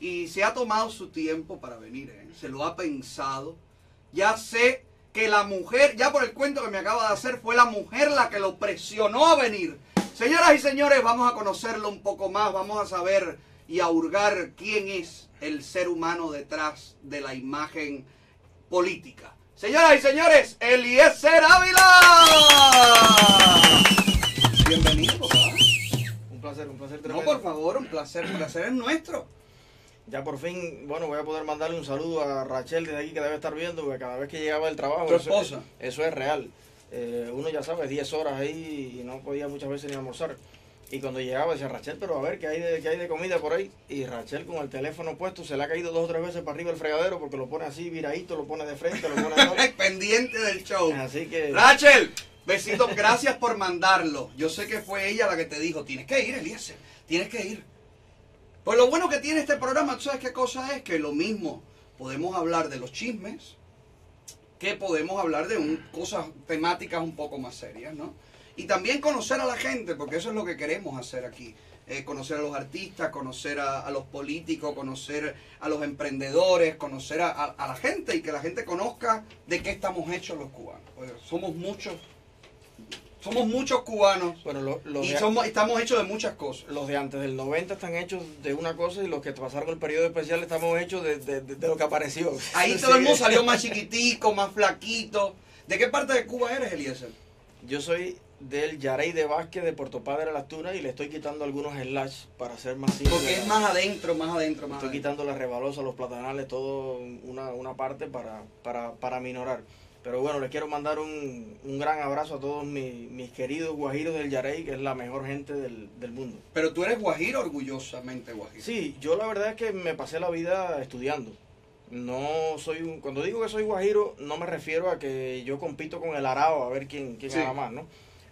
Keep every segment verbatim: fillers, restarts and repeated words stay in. y se ha tomado su tiempo para venir, ¿eh? Se lo ha pensado. Ya sé que la mujer, ya por el cuento que me acaba de hacer, fue la mujer la que lo presionó a venir. Señoras y señores, vamos a conocerlo un poco más, vamos a saber y a hurgar quién es el ser humano detrás de la imagen política. Señoras y señores, Eliécer Ávila. Bienvenido, papá. Un placer, un placer tremendo. No, por favor, un placer, un placer es nuestro. Ya por fin, bueno, voy a poder mandarle un saludo a Rachel desde aquí, que debe estar viendo, porque cada vez que llegaba del trabajo... ¿Tu esposa? Eso, eso es real. Eh, uno ya sabe, diez horas ahí y no podía muchas veces ni almorzar. Y cuando llegaba decía, Rachel, pero a ver, ¿qué hay de, qué hay de comida por ahí? Y Rachel con el teléfono puesto, se le ha caído dos o tres veces para arriba el fregadero, porque lo pone así viradito, lo pone de frente, lo pone de pendiente del show. Así que... Rachel, besitos, gracias por mandarlo. Yo sé que fue ella la que te dijo, tienes que ir, Eliécer, tienes que ir. Pues lo bueno que tiene este programa, ¿tú sabes qué cosa es? Que lo mismo podemos hablar de los chismes, que podemos hablar de un, cosas temáticas un poco más serias, ¿no? Y también conocer a la gente, porque eso es lo que queremos hacer aquí. Eh, conocer a los artistas, conocer a, a los políticos, conocer a los emprendedores, conocer a, a, a la gente y que la gente conozca de qué estamos hechos los cubanos. Pues somos muchos. Somos muchos cubanos, bueno, lo, lo y somos, estamos hechos de muchas cosas. Los de antes del noventa están hechos de una cosa y los que pasaron el periodo especial estamos hechos de, de, de, de lo que apareció. Ahí sí. Todo el mundo salió más chiquitico, más flaquito. ¿De qué parte de Cuba eres, Eliécer? Yo soy del Yarey de Vázquez, de Puerto Padre, Las Tunas, y le estoy quitando algunos slash para ser más simple. Porque es más adentro, más adentro, más estoy adentro. Quitando las rebalosas, los platanales, todo una, una parte para, para, para minorar. Pero bueno, les quiero mandar un, un gran abrazo a todos mis, mis queridos guajiros del Yarey, que es la mejor gente del, del mundo. Pero tú eres guajiro, orgullosamente guajiro. Sí, yo la verdad es que me pasé la vida estudiando. No soy un, cuando digo que soy guajiro, no me refiero a que yo compito con el arao a ver quién, quién sí. Gana más, ¿no?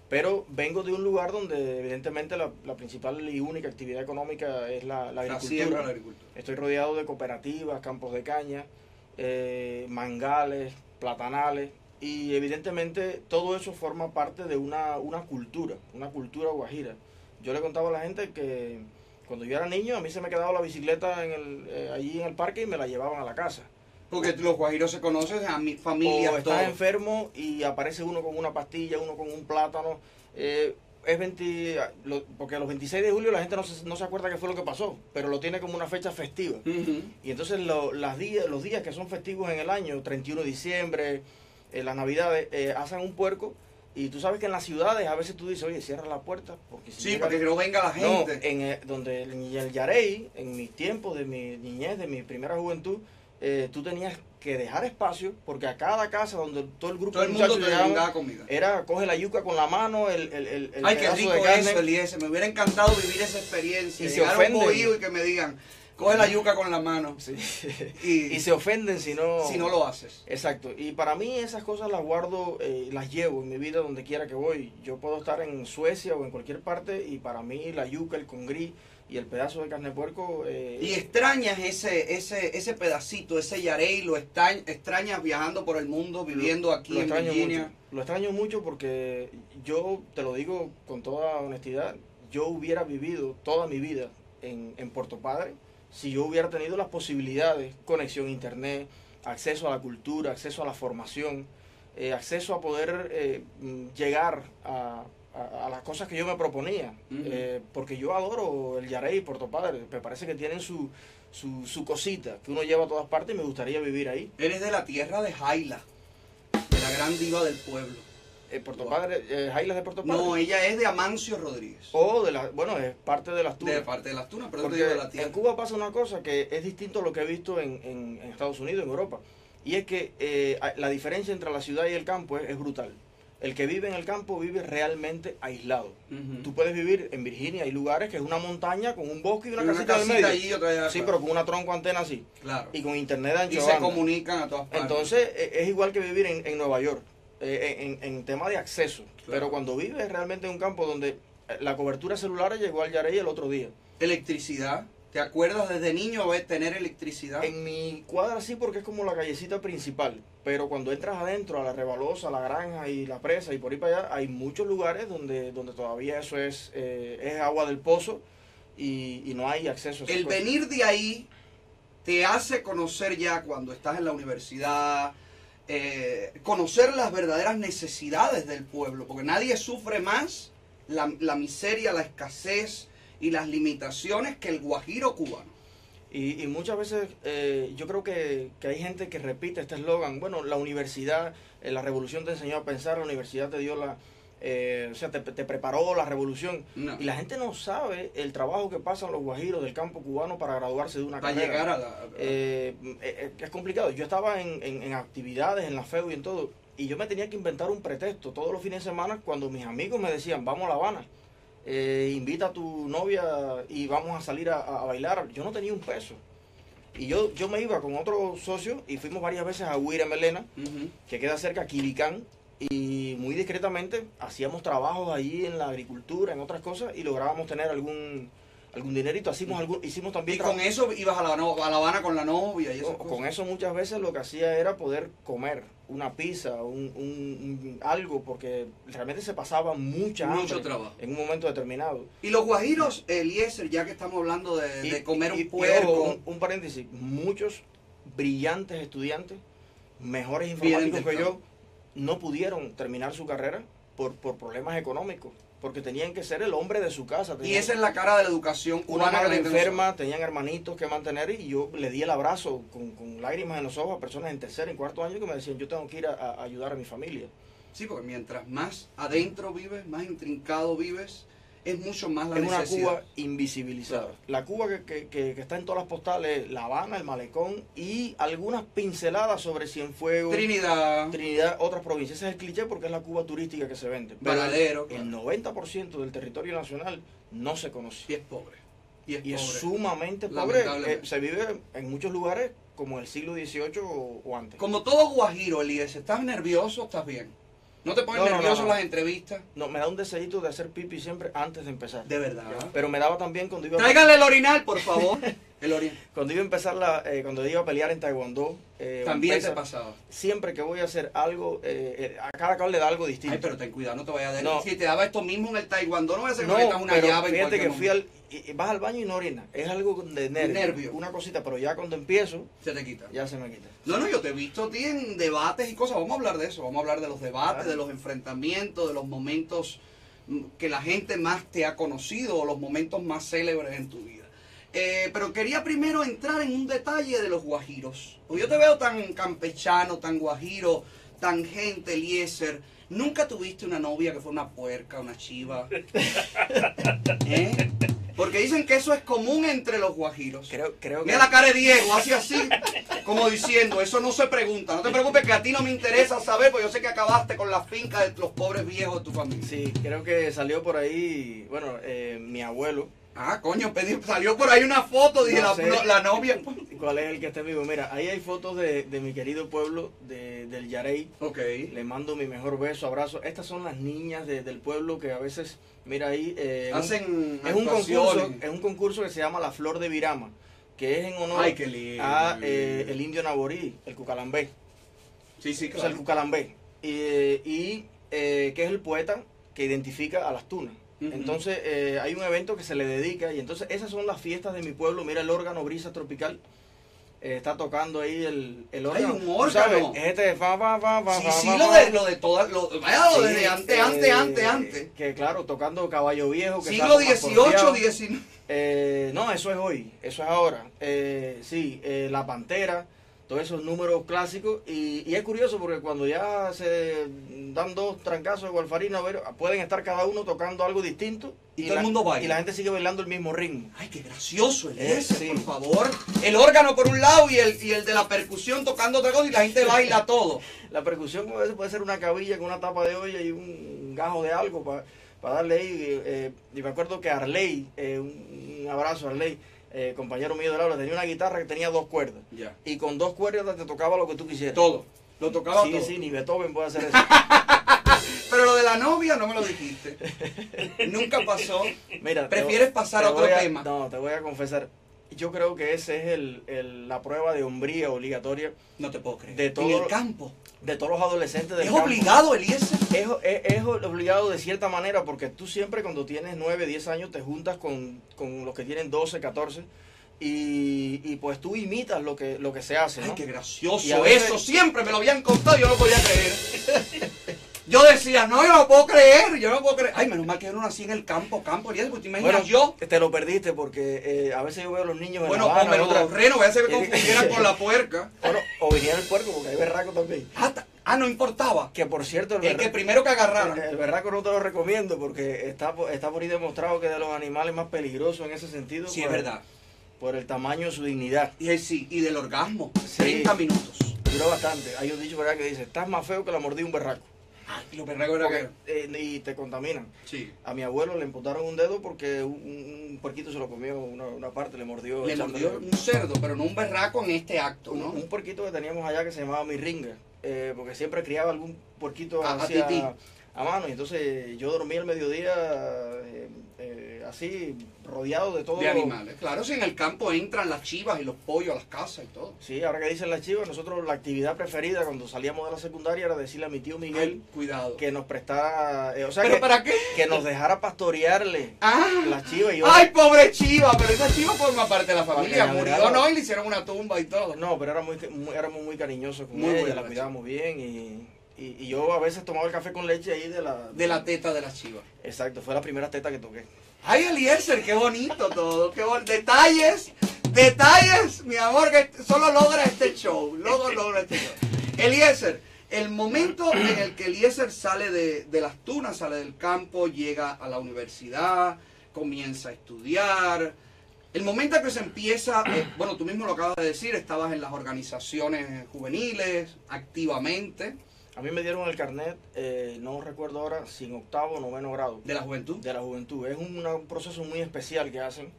Pero vengo de un lugar donde evidentemente la, la principal y única actividad económica es la, la agricultura. La agricultura. Estoy rodeado de cooperativas, campos de caña, eh, mangales, platanales, y evidentemente todo eso forma parte de una, una cultura, una cultura guajira. Yo le contaba a la gente que cuando yo era niño a mí se me quedaba la bicicleta en el, eh, allí en el parque y me la llevaban a la casa. Porque los guajiros se conocen a mi familia. O estás todo. Enfermo y aparece uno con una pastilla, uno con un plátano. Eh, es veinte, lo, porque a los veintiséis de julio la gente no se, no se acuerda qué fue lo que pasó, pero lo tiene como una fecha festiva. Uh-huh. Y entonces lo, las días, los días que son festivos en el año, treinta y uno de diciembre, eh, las navidades, eh, hacen un puerco. Y tú sabes que en las ciudades a veces tú dices, oye, cierra la puerta. Porque si sí, llega, para que no venga la gente. No, en el, donde el, el Yarey, en mis tiempos de mi niñez, de mi primera juventud, eh, tú tenías que dejar espacio, porque a cada casa donde todo el grupo todo el de mundo llegaba, comida. Era coge la yuca con la mano, el, el, el, el ay, pedazo qué rico de carne. Eso, Eliécer, me hubiera encantado vivir esa experiencia. Y se ofenden. Y que me digan, coge la yuca con la mano. Sí. Y, y se ofenden si no... Si no lo haces. Exacto. Y para mí esas cosas las guardo, eh, las llevo en mi vida donde quiera que voy. Yo puedo estar en Suecia o en cualquier parte y para mí la yuca, el congrí, y el pedazo de carne de puerco... Eh, y extrañas ese ese ese pedacito, ese Yarey, lo extrañas, extrañas viajando por el mundo, viviendo lo, aquí lo en Virginia. Mucho. Lo extraño mucho porque yo, te lo digo con toda honestidad, yo hubiera vivido toda mi vida en, en Puerto Padre si yo hubiera tenido las posibilidades, conexión a internet, acceso a la cultura, acceso a la formación, eh, acceso a poder eh, llegar a... A, a las cosas que yo me proponía, uh-huh. eh, porque yo adoro el Yarey y Puerto Padre, me parece que tienen su, su, su cosita, que uno lleva a todas partes y me gustaría vivir ahí. Eres de la tierra de Jaila, de la gran diva del pueblo. Eh, Puerto wow. Padre, eh, ¿Jaila es de Puerto Padre? No, ella es de Amancio Rodríguez. Oh, de la, bueno, es parte de Las Tunas. De parte de Las Tunas, pero porque de la tierra. En Cuba pasa una cosa que es distinto a lo que he visto en, en, en Estados Unidos, en Europa, y es que eh, la diferencia entre la ciudad y el campo es, es brutal. El que vive en el campo vive realmente aislado. Uh-huh. Tú puedes vivir en Virginia, hay lugares que es una montaña con un bosque y una, y una casita, casita al medio. Allá, sí, claro. Pero con una tronco antena así. Claro. Y con internet ancho. Y se banda. Comunican a todas partes. Entonces es igual que vivir en, en Nueva York, eh, en, en tema de acceso. Claro. Pero cuando vives realmente en un campo donde la cobertura celular llegó al Yarey el otro día. Electricidad. ¿Te acuerdas desde niño de tener electricidad? En mi cuadra sí, porque es como la callecita principal. Pero cuando entras adentro, a la rebalosa, a la granja y la presa y por ahí para allá, hay muchos lugares donde, donde todavía eso es, eh, es agua del pozo y, y no hay acceso a eso. El venir de ahí te hace conocer ya cuando estás en la universidad, eh, conocer las verdaderas necesidades del pueblo, porque nadie sufre más la, la miseria, la escasez y las limitaciones que el guajiro cubano. Y, y muchas veces eh, yo creo que, que hay gente que repite este eslogan, bueno, la universidad, eh, la revolución te enseñó a pensar, la universidad te dio la... Eh, o sea, te, te preparó la revolución. No. Y la gente no sabe el trabajo que pasan los guajiros del campo cubano para graduarse de una para carrera. Llegar a la, a... Eh, eh, es complicado. Yo estaba en, en, en actividades, en la F E U y en todo, y yo me tenía que inventar un pretexto todos los fines de semana cuando mis amigos me decían, vamos a La Habana, eh, invita a tu novia y vamos a salir a, a bailar. Yo no tenía un peso. Y yo, yo me iba con otro socio y fuimos varias veces a Huira, Melena, uh-huh. que queda cerca a Quilicán. Y muy discretamente hacíamos trabajos allí en la agricultura, en otras cosas, y lográbamos tener algún algún dinerito. Hacimos algún, hicimos también... Y con eso ibas a la, a la Habana con la novia y eso. Con eso muchas veces lo que hacía era poder comer una pizza, un, un, un algo, porque realmente se pasaba mucha hambre. Mucho trabajo. En un momento determinado. Y los guajiros, Eliécer, ya que estamos hablando de, y, de comer un y, puerco... Y, un, un paréntesis, muchos brillantes estudiantes, mejores informáticos que yo... no pudieron terminar su carrera por, por problemas económicos, porque tenían que ser el hombre de su casa. Y esa es la cara de la educación cubana. Una madre enferma, tenían hermanitos que mantener, y yo le di el abrazo con, con lágrimas en los ojos a personas en tercer, en cuarto año que me decían, yo tengo que ir a, a ayudar a mi familia. Sí, porque mientras más adentro vives, más intrincado vives, es mucho más la necesidad. Es una Cuba invisibilizada. Claro. La Cuba que, que, que, que está en todas las postales, La Habana, El Malecón, y algunas pinceladas sobre Cienfuegos, Trinidad, Trinidad, otras provincias. Ese es el cliché porque es la Cuba turística que se vende. Pero Varadero, el, claro. el noventa por ciento del territorio nacional no se conoce. Y es pobre. Y es, y es pobre. sumamente pobre. Eh, se vive en muchos lugares como el siglo dieciocho o, o antes. Como todo guajiro, Eliécer, ¿estás nervioso? ¿Estás bien? ¿No te pones no, nervioso no, no, no. las entrevistas? No, me da un deseito de hacer pipi siempre antes de empezar. De verdad. ¿Ya? Pero me daba también cuando iba... Tráiganle a... el orinal, por favor. el orinal. Cuando iba a empezar, la, eh, cuando iba a pelear en Taekwondo... Eh, también te pasaba. Siempre que voy a hacer algo, eh, eh, a cada cual le da algo distinto. Ay, pero ten cuidado, no te vayas a... No. Si te daba esto mismo en el Taekwondo, no vas a hacer no, que una pero llave. Fíjate en que fui al... Y, y vas al baño y no orinas. Es algo de nervio, nervio. Una cosita, pero ya cuando empiezo... Se te quita. Ya se me quita. No, no, yo te he visto a ti en debates y cosas. Vamos a hablar de eso. Vamos a hablar de los debates, claro. de los enfrentamientos, de los momentos que la gente más te ha conocido o los momentos más célebres en tu vida. Eh, pero quería primero entrar en un detalle de los guajiros. Porque yo te veo tan campechano, tan guajiro, tan gente, Eliécer. ¿Nunca tuviste una novia que fue una puerca, una chiva? ¿Eh? Porque dicen que eso es común entre los guajiros. Creo, creo que... Mira la cara de Diego, hace así, como diciendo, eso no se pregunta. No te preocupes que a ti no me interesa saber, porque yo sé que acabaste con la finca de los pobres viejos de tu familia. Sí, creo que salió por ahí, bueno, eh, mi abuelo. Ah, coño, pedí, salió por ahí una foto, dije, no sé, la, la novia. ¿Cuál es el que está vivo? Mira, ahí hay fotos de, de mi querido pueblo, de, del Yarey. Ok. Le mando mi mejor beso, abrazo. Estas son las niñas de, del pueblo que a veces, mira ahí, eh, hacen es un, concurso, es un concurso que se llama La Flor de Birama, que es en honor Ay, qué lindo, a eh, el indio Naborí, el Cucalambé. Sí, sí, claro. O sea, el Cucalambé. Eh, y eh, que es el poeta que identifica a las tunas. Entonces eh, hay un evento que se le dedica y entonces esas son las fiestas de mi pueblo. Mira el órgano Brisa Tropical, eh, está tocando ahí el, el órgano. Hay un órgano. ¿Sabes? Este, fa, fa, fa, fa, sí, sí, fa, lo, de, lo de todas, lo, vaya, lo sí, de antes, eh, antes, antes, antes. Que claro, tocando Caballo Viejo. Que siglo dieciocho, diecinueve. Eh, no, eso es hoy, eso es ahora. Eh, sí, eh, La Pantera. Todos esos números clásicos, y, y es curioso porque cuando ya se dan dos trancazos de gualfarina, pueden estar cada uno tocando algo distinto y, y todo la, el mundo baila. Y la gente sigue bailando el mismo ritmo. Ay, qué gracioso el es, ese, sí. por favor. El órgano por un lado y el, y el de la percusión tocando otra cosa y la gente baila todo. La percusión a veces puede ser una cabilla con una tapa de olla y un gajo de algo para pa darle ahí. Eh, y me acuerdo que Arley, eh, un, un abrazo a Arley. Eh, compañero mío de la obra, tenía una guitarra que tenía dos cuerdas. Yeah. Y con dos cuerdas te tocaba lo que tú quisieras. Todo. Lo tocaba sí, todo. Sí, sí, ni Beethoven puede hacer eso. Pero lo de la novia no me lo dijiste. Nunca pasó. Mira, prefieres te, pasar te a otro a, tema. No, te voy a confesar. Yo creo que esa es el, el, la prueba de hombría obligatoria. No te puedo creer. De todo, en el campo. De todos los adolescentes del ¿Es campo. Obligado, Eliécer? Es, es, es obligado de cierta manera, porque tú siempre cuando tienes nueve, diez años te juntas con, con los que tienen doce, catorce. Y, y pues tú imitas lo que, lo que se hace, ¿no? Ay, qué gracioso. Y a veces... Eso siempre me lo habían contado y yo no podía creer. Yo decía, no, yo no puedo creer, yo no puedo creer. Ay, menos mal que yo no nací en el campo, campo, y eso, porque te imaginas, bueno, yo... te lo perdiste porque eh, a veces yo veo a los niños en bueno, la Habana, o los renos, a veces me confundieran con la puerca. Bueno, o viniera el puerco, porque hay berraco también. Ah, ah, no importaba. Que por cierto... El, el berraco, que primero que agarraran. El, el berraco no te lo recomiendo porque está, está por ahí demostrado que es de los animales más peligrosos en ese sentido. Sí, es verdad. Por el tamaño de su dignidad. Y sí, y del orgasmo, sí. treinta minutos. Duró bastante. Hay un dicho, ¿verdad?, que dice, estás más feo que la mordida de un berraco. Y los berracos eran eh, y te contaminan. Sí. A mi abuelo le emputaron un dedo porque un, un puerquito se lo comió, una, una parte, le mordió. Le mordió un cerdo, pero no un berraco en este acto, ¿no? Un, un puerquito que teníamos allá que se llamaba Mirringa, eh, porque siempre criaba algún puerquito a, hacia, a, a mano. Y entonces yo dormía al mediodía eh, eh, así, rodeado de todo. De animales. Claro, si en el campo entran las chivas y los pollos a las casas y todo. Sí, ahora que dicen las chivas, nosotros la actividad preferida cuando salíamos de la secundaria era decirle a mi tío Miguel, ay, cuidado, que nos prestara, eh, o sea, ¿pero que, para qué? Que nos dejara pastorearle ah, las chivas. Y yo, ay, pobre chiva, pero esa chiva forma parte de la familia, murió, no, y le hicieron una tumba y todo. No, pero era muy, muy, éramos muy cariñosos con muy ella, buena, la cuidábamos bien y... Y, y yo a veces tomaba el café con leche ahí de la... De la teta de la chiva. Exacto, fue la primera teta que toqué. ¡Ay, Eliécer, qué bonito todo! Qué bon... Detalles, detalles, mi amor, que solo logra este show. Luego logra este show. Eliécer, el momento en el que Eliécer sale de, de las tunas, sale del campo, llega a la universidad, comienza a estudiar. El momento en que se empieza, eh, bueno, tú mismo lo acabas de decir, estabas en las organizaciones juveniles, activamente... A mí me dieron el carnet, eh, no recuerdo ahora, sin octavo o noveno grado. ¿De la juventud? De la juventud. Es un, una, un proceso muy especial que hacen.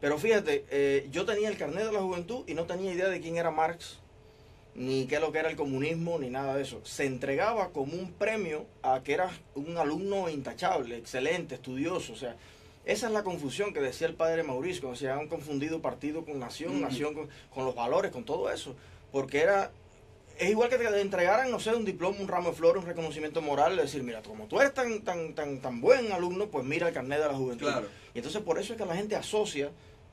Pero fíjate, eh, yo tenía el carnet de la juventud y no tenía idea de quién era Marx, ni qué es lo que era el comunismo, ni nada de eso. Se entregaba como un premio a que eras un alumno intachable, excelente, estudioso. O sea, esa es la confusión que decía el padre Mauricio. O sea, han confundido partido con nación, mm-hmm. nación con, con los valores, con todo eso. Porque era... Es igual que te entregaran, no sé, un diploma, un ramo de flores, un reconocimiento moral, de decir, mira, como tú eres tan tan tan tan buen alumno, pues mira el carnet de la juventud. Claro. Y entonces por eso es que la gente asocia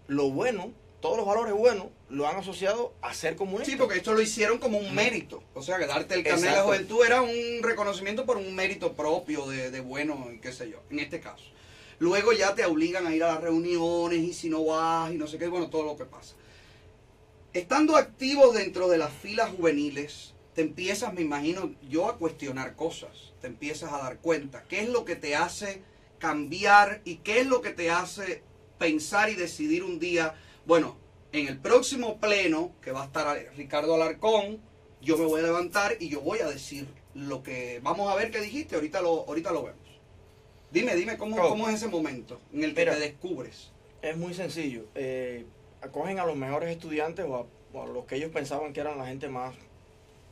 lo bueno, todos los valores buenos, lo han asociado a ser comunista. Sí, porque esto lo hicieron como un mérito. O sea, que darte el carnet de la juventud era un reconocimiento por un mérito propio de, de bueno, qué sé yo, en este caso. Luego ya te obligan a ir a las reuniones y si no vas y no sé qué, bueno, todo lo que pasa. Estando activos dentro de las filas juveniles, te empiezas, me imagino yo, a cuestionar cosas. Te empiezas a dar cuenta. ¿Qué es lo que te hace cambiar y qué es lo que te hace pensar y decidir un día? Bueno, en el próximo pleno, que va a estar Ricardo Alarcón, yo me voy a levantar y yo voy a decir lo que... Vamos a ver qué dijiste, ahorita lo, ahorita lo vemos. Dime, dime, ¿cómo, oh. cómo es ese momento en el que Mira, te descubres? Es muy sencillo. Eh... Acogen a los mejores estudiantes o a, o a los que ellos pensaban que eran la gente más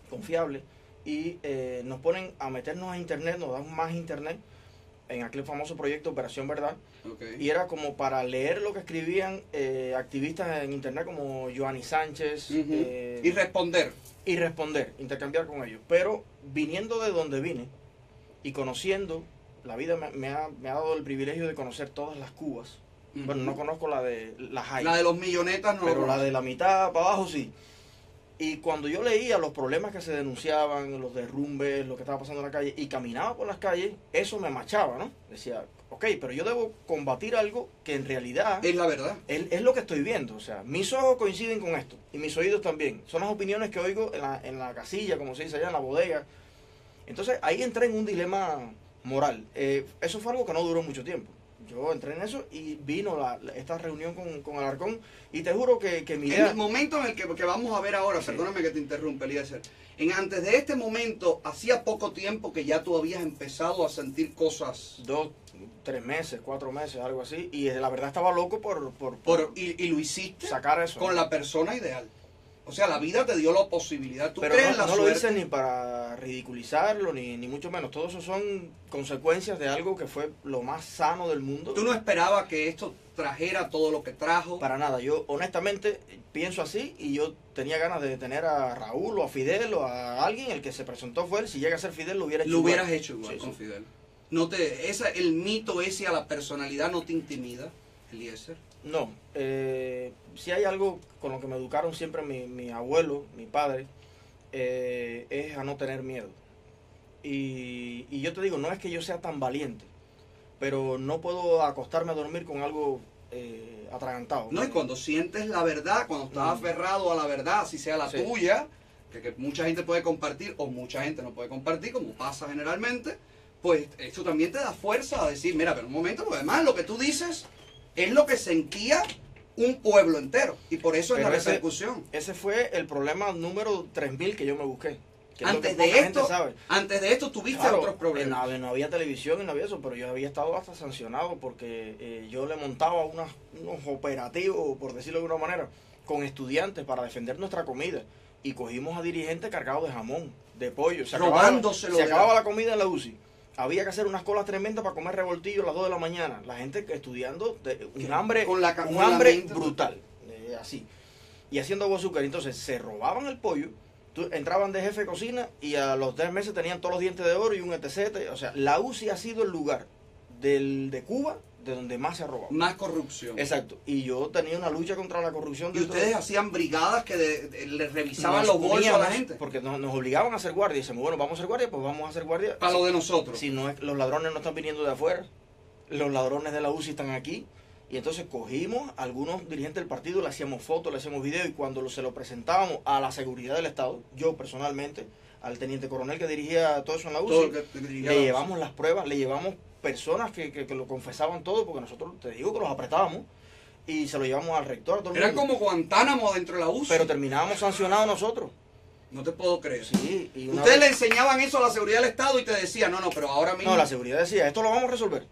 confiable y eh, nos ponen a meternos a internet, nos dan más internet en aquel famoso proyecto Operación Verdad. Okay. Y era como para leer lo que escribían eh, activistas en internet como Joani Sánchez. Uh-huh. eh, y responder. Y responder, intercambiar con ellos. Pero viniendo de donde vine y conociendo, la vida me, me, ha, me ha dado el privilegio de conocer todas las Cubas. Bueno, no conozco la de las hay. La de los millonetas no. Pero lo la de la mitad para abajo sí. Y cuando yo leía los problemas que se denunciaban, los derrumbes, lo que estaba pasando en la calle, y caminaba por las calles, eso me machaba, ¿no? Decía, ok, pero yo debo combatir algo que en realidad... Es la verdad. Es, es lo que estoy viendo, o sea, mis ojos coinciden con esto, y mis oídos también. Son las opiniones que oigo en la, en la casilla, como se dice allá, en la bodega. Entonces, ahí entré en un dilema moral. Eh, eso fue algo que no duró mucho tiempo. Yo entré en eso y vino la, la, esta reunión con, con Alarcón y te juro que, que mi idea... En el momento en el que, que vamos a ver ahora, sí. Perdóname que te interrumpa, Eliécer. En antes de este momento, hacía poco tiempo que ya tú habías empezado a sentir cosas... Dos, tres meses, cuatro meses, algo así. Y la verdad estaba loco por... por, por, por y, y lo hiciste sacar eso, con la persona ideal. O sea, la vida te dio la posibilidad. ¿Tú Pero crees no, la no lo hice ni para ridiculizarlo, ni, ni mucho menos. Todo eso son consecuencias de algo que fue lo más sano del mundo. ¿Tú no esperabas que esto trajera todo lo que trajo? Para nada. Yo, honestamente, pienso así y yo tenía ganas de detener a Raúl o a Fidel o a alguien. El que se presentó fue él. Si llega a ser Fidel, lo hubiera hecho lo igual. Lo hubieras hecho igual sí, con sí. Fidel. No te, esa, el mito ese a la personalidad no te intimida, Eliécer. No, eh, si hay algo con lo que me educaron siempre mi, mi abuelo, mi padre, eh, es a no tener miedo. Y, y yo te digo, no es que yo sea tan valiente, pero no puedo acostarme a dormir con algo eh, atragantado. No, y cuando sientes la verdad, cuando estás no. aferrado a la verdad, si sea la sí. tuya, que, que mucha gente puede compartir o mucha gente no puede compartir, como pasa generalmente, pues esto también te da fuerza a decir, mira, pero un momento, porque además lo que tú dices es lo que sentía un pueblo entero, y por eso pero es la ese, repercusión. Ese fue el problema número tres mil que yo me busqué. Antes, es de esto, antes de esto tuviste claro, otros problemas. No había televisión, no había eso, pero yo había estado hasta sancionado porque eh, yo le montaba unas, unos operativos, por decirlo de alguna manera, con estudiantes para defender nuestra comida. Y cogimos a dirigentes cargados de jamón, de pollo. Se Robándoselo. Acababa, se acababa la comida en la U C I. Había que hacer unas colas tremendas para comer revoltillo a las dos de la mañana. La gente estudiando, de, un hambre, con la, un hambre brutal, eh, así. Y haciendo agua azúcar. Entonces se robaban el pollo, tú, entraban de jefe de cocina y a los tres meses tenían todos los dientes de oro y un etcétera. O sea, la U C I ha sido el lugar del, de Cuba de donde más se ha robado. Más corrupción. Exacto. Y yo tenía una lucha contra la corrupción. ¿Y ustedes de... hacían brigadas que de, de, les revisaban nos los bolsos a la gente? Porque nos, nos obligaban a hacer guardia. Y decíamos, bueno, vamos a hacer guardia, pues vamos a hacer guardia. Para lo de nosotros. Si no es, los ladrones no están viniendo de afuera, los ladrones de la U C I están aquí. Y entonces cogimos a algunos dirigentes del partido, le hacíamos fotos, le hacíamos videos, y cuando lo, se lo presentábamos a la seguridad del Estado, yo personalmente, al teniente coronel que dirigía todo eso en la U C I, le llevamos las pruebas, le llevamos personas que, que, que lo confesaban todo, porque nosotros, te digo, que los apretábamos y se lo llevamos al rector. Era como Guantánamo dentro de la U C I. Pero terminábamos sancionados nosotros. No te puedo creer. Sí, y ustedes vez... le enseñaban eso a la seguridad del Estado y te decían, no, no, pero ahora mismo... No, la seguridad decía, esto lo vamos a resolver.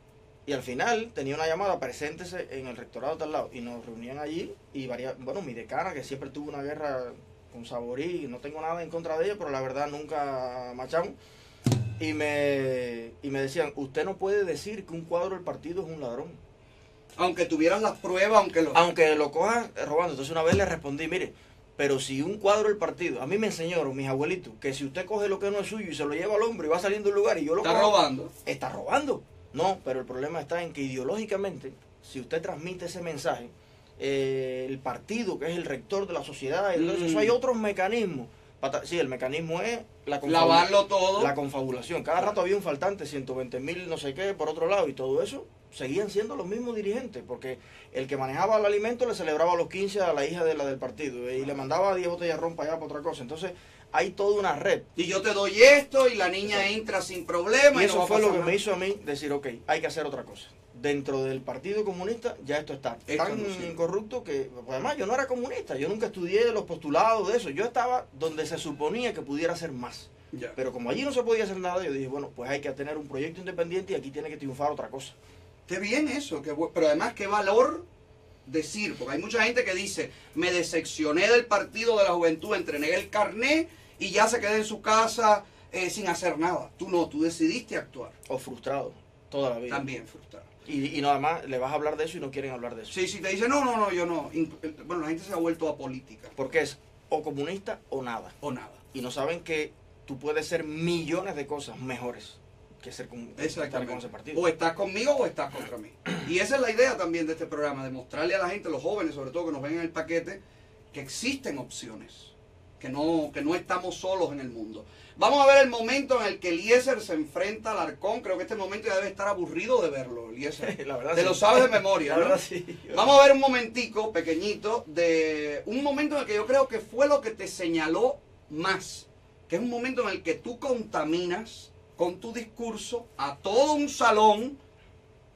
Y al final tenía una llamada, preséntese en el rectorado de tal lado. Y nos reunían allí y varias... Bueno, mi decana, que siempre tuvo una guerra con Saborí, no tengo nada en contra de ella, pero la verdad nunca machamos. Y me, y me decían, usted no puede decir que un cuadro del partido es un ladrón. Aunque tuvieran las pruebas, aunque lo... Aunque lo cojan robando. Entonces una vez le respondí, mire, pero si un cuadro del partido... A mí me enseñaron mis abuelitos que si usted coge lo que no es suyo y se lo lleva al hombro y va saliendo del lugar y yo lo cojo... Está robando. Está robando. No, pero el problema está en que ideológicamente, si usted transmite ese mensaje, eh, el partido que es el rector de la sociedad, entonces mm. eso hay otros mecanismos. Sí, el mecanismo es la lavarlo todo, la confabulación. Cada rato había un faltante, ciento veinte mil no sé qué, por otro lado, y todo eso seguían siendo los mismos dirigentes, porque el que manejaba el alimento le celebraba los quince a la hija de la del partido y le mandaba diez botellas ron para allá, para otra cosa. Entonces hay toda una red. Y yo te doy esto y la niña eso. entra sin problema. Y, y eso no fue lo que nada. me hizo a mí decir, ok, hay que hacer otra cosa. Dentro del Partido Comunista ya esto está esto tan sí. corrupto que... Pues además, yo no era comunista, yo nunca estudié los postulados de eso. Yo estaba donde se suponía que pudiera hacer más. Ya. Pero como allí no se podía hacer nada, yo dije, bueno, pues hay que tener un proyecto independiente y aquí tiene que triunfar otra cosa. Qué bien eso, qué bueno. Pero además qué valor decir, porque hay mucha gente que dice, me decepcioné del Partido de la Juventud, entregué el carné y ya se quedé en su casa eh, sin hacer nada. Tú no, tú decidiste actuar. O frustrado, toda la vida. También frustrado. Y, y nada más, le vas a hablar de eso y no quieren hablar de eso. Sí, sí, te dicen, no, no, no, yo no. Bueno, la gente se ha vuelto apolítica. Porque es o comunista o nada. O nada. Y no saben que tú puedes ser millones de cosas mejores que ser comunista. Estar con ese partido. O estás conmigo o estás contra mí. Y esa es la idea también de este programa, de mostrarle a la gente, los jóvenes sobre todo, que nos ven en el paquete, que existen opciones. Que no, que no estamos solos en el mundo. Vamos a ver el momento en el que Eliécer se enfrenta a Alarcón. Creo que este momento ya debe estar aburrido de verlo, Eliécer. La verdad Te sí. lo sabes de memoria, la ¿no? sí. Vamos a ver un momentico pequeñito de un momento en el que yo creo que fue lo que te señaló más. Que es un momento en el que tú contaminas con tu discurso a todo un salón,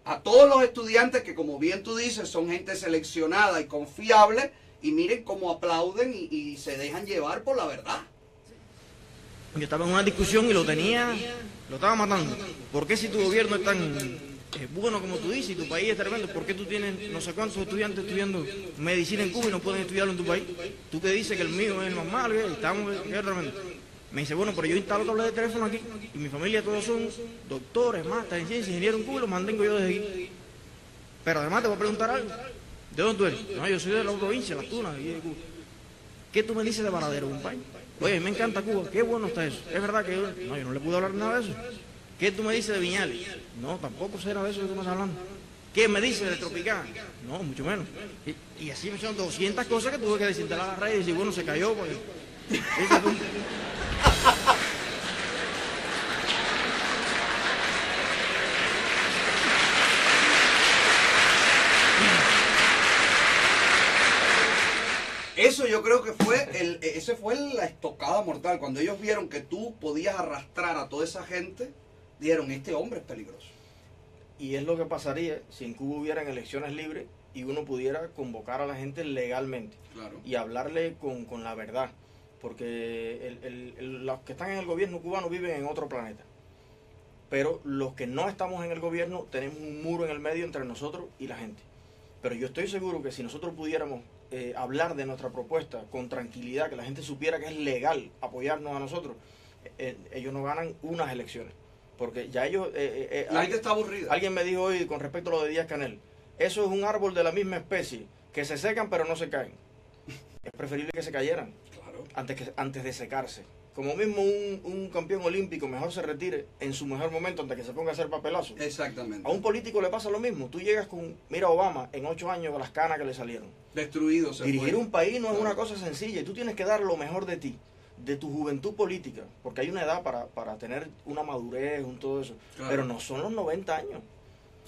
a todos los estudiantes que, como bien tú dices, son gente seleccionada y confiable. Y miren cómo aplauden y, y se dejan llevar por la verdad. Yo estaba en una discusión y lo tenía, lo estaba matando. ¿Por qué si tu gobierno es tan eh, bueno como tú dices y tu país es tremendo, por qué tú tienes no sé cuántos estudiantes estudiando medicina en Cuba y no pueden estudiarlo en tu país? Tú que dices que el mío es el más malo, ¿eh? Estamos, que es tremendo. Me dice, bueno, pero yo instalo tablas de teléfono aquí y mi familia todos son doctores, máster en ciencias, ingenieros en Cuba y los mantengo yo desde aquí. Pero además te voy a preguntar algo. ¿De dónde tú eres? No, yo soy de la provincia, Las Tunas, aquí de Cuba. ¿Qué tú me dices de Varadero, compadre? Oye, me encanta Cuba, qué bueno está eso. Es verdad que yo no, yo no le pude hablar nada de eso. ¿Qué tú me dices de Viñales? No, tampoco sé nada de eso que tú me estás hablando. ¿Qué me dice de Tropical? No, mucho menos. Y, y así son doscientas cosas que tuve que desinstalar la red y decir, bueno, se cayó. Pues. Eso yo creo que fue, el, ese fue la estocada mortal. Cuando ellos vieron que tú podías arrastrar a toda esa gente, dijeron, este hombre es peligroso. Y es lo que pasaría si en Cuba hubieran elecciones libres y uno pudiera convocar a la gente legalmente. Claro. Y hablarle con, con la verdad. Porque el, el, el, los que están en el gobierno cubano viven en otro planeta. Pero los que no estamos en el gobierno tenemos un muro en el medio entre nosotros y la gente. Pero yo estoy seguro que si nosotros pudiéramos eh, hablar de nuestra propuesta con tranquilidad, que la gente supiera que es legal apoyarnos a nosotros, eh, ellos no ganan unas elecciones. Porque ya ellos... Eh, eh, la gente está aburrida. Alguien me dijo hoy con respecto a lo de Díaz Canel, eso es un árbol de la misma especie, que se secan pero no se caen. Es preferible que se cayeran. Claro. Antes, que, antes de secarse. Como mismo un, un campeón olímpico mejor se retire en su mejor momento antes que se ponga a hacer papelazo. Exactamente. A un político le pasa lo mismo. Tú llegas con... Mira Obama, en ocho años con las canas que le salieron. Destruido. Se Dirigir fue. un país no es una cosa sencilla. Tú tienes que dar lo mejor de ti, de tu juventud política, porque hay una edad para, para tener una madurez, un todo eso, claro. Pero no son los noventa años.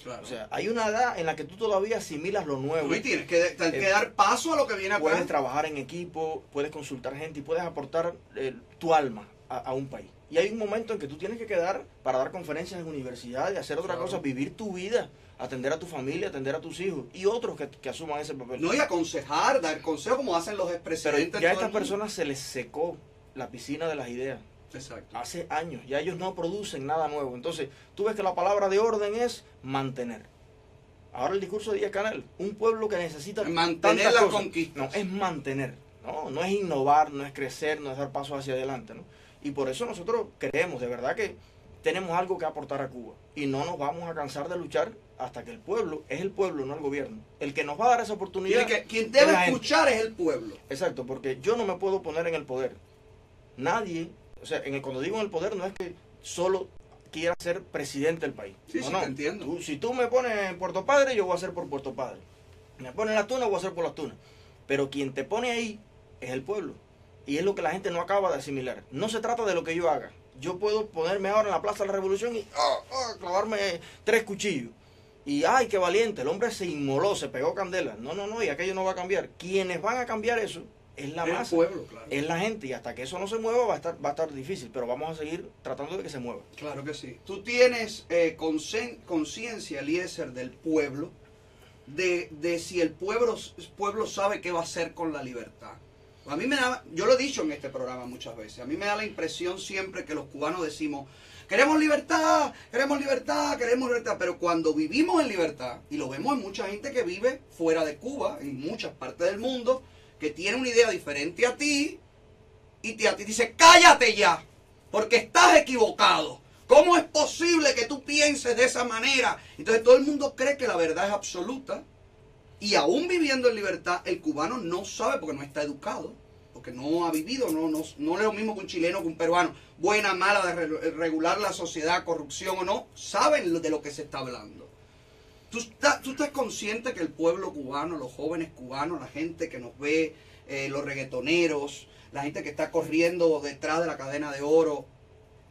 Claro. O sea, hay una edad en la que tú todavía asimilas lo nuevo. Tú tienes que, de, tienes eh, que dar paso a lo que viene acá. Puedes trabajar en equipo, puedes consultar gente y puedes aportar eh, tu alma a, a un país. Y hay un momento en que tú tienes que quedar para dar conferencias en universidades, hacer otra claro. cosa, vivir tu vida, atender a tu familia, atender a tus hijos y otros que, que asuman ese papel. No, y aconsejar, dar consejo como hacen los expresidentes. Pero ya a estas personas se les secó la piscina de las ideas. Exacto. Hace años, ya ellos no producen nada nuevo. Entonces, tú ves que la palabra de orden es mantener. Ahora el discurso de Díaz Canel, un pueblo que necesita mantener la conquista. No, es mantener, no, no es innovar, no es crecer, no es dar pasos hacia adelante, ¿no? Y por eso nosotros creemos de verdad que tenemos algo que aportar a Cuba y no nos vamos a cansar de luchar hasta que el pueblo, es el pueblo, no el gobierno, el que nos va a dar esa oportunidad. Que, quien debe escuchar es el pueblo. Exacto, porque yo no me puedo poner en el poder. Nadie, o sea, en el, cuando digo en el poder no es que solo quiera ser presidente del país. Sí, no, sí, no. Te entiendo. Tú, si tú me pones en Puerto Padre, yo voy a ser por Puerto Padre. Me pones en Las Tunas, voy a ser por Las Tunas. Pero quien te pone ahí es el pueblo. Y es lo que la gente no acaba de asimilar. No se trata de lo que yo haga. Yo puedo ponerme ahora en la Plaza de la Revolución y oh, oh, clavarme tres cuchillos. Y ay, qué valiente, el hombre se inmoló, se pegó candela. No, no, no, y aquello no va a cambiar. Quienes van a cambiar eso... Es la masa, pueblo, claro. Es la gente, y hasta que eso no se mueva va a estar, va a estar difícil, pero vamos a seguir tratando de que se mueva. Claro que sí. Tú tienes eh, conciencia, Eliécer, del pueblo, de, de si el pueblo, pueblo sabe qué va a hacer con la libertad. A mí me da, yo lo he dicho en este programa muchas veces, a mí me da la impresión siempre que los cubanos decimos, queremos libertad, queremos libertad, queremos libertad, pero cuando vivimos en libertad, y lo vemos en mucha gente que vive fuera de Cuba, en muchas partes del mundo, que tiene una idea diferente a ti, y te, a ti dice, cállate ya, porque estás equivocado. ¿Cómo es posible que tú pienses de esa manera? Entonces todo el mundo cree que la verdad es absoluta, y aún viviendo en libertad, el cubano no sabe porque no está educado, porque no ha vivido, no, no, no es lo mismo que un chileno, que un peruano, buena, mala, de re, regular la sociedad, corrupción o no, saben de lo que se está hablando. ¿Tú estás, ¿Tú estás consciente que el pueblo cubano, los jóvenes cubanos, la gente que nos ve, eh, los reggaetoneros, la gente que está corriendo detrás de la cadena de oro,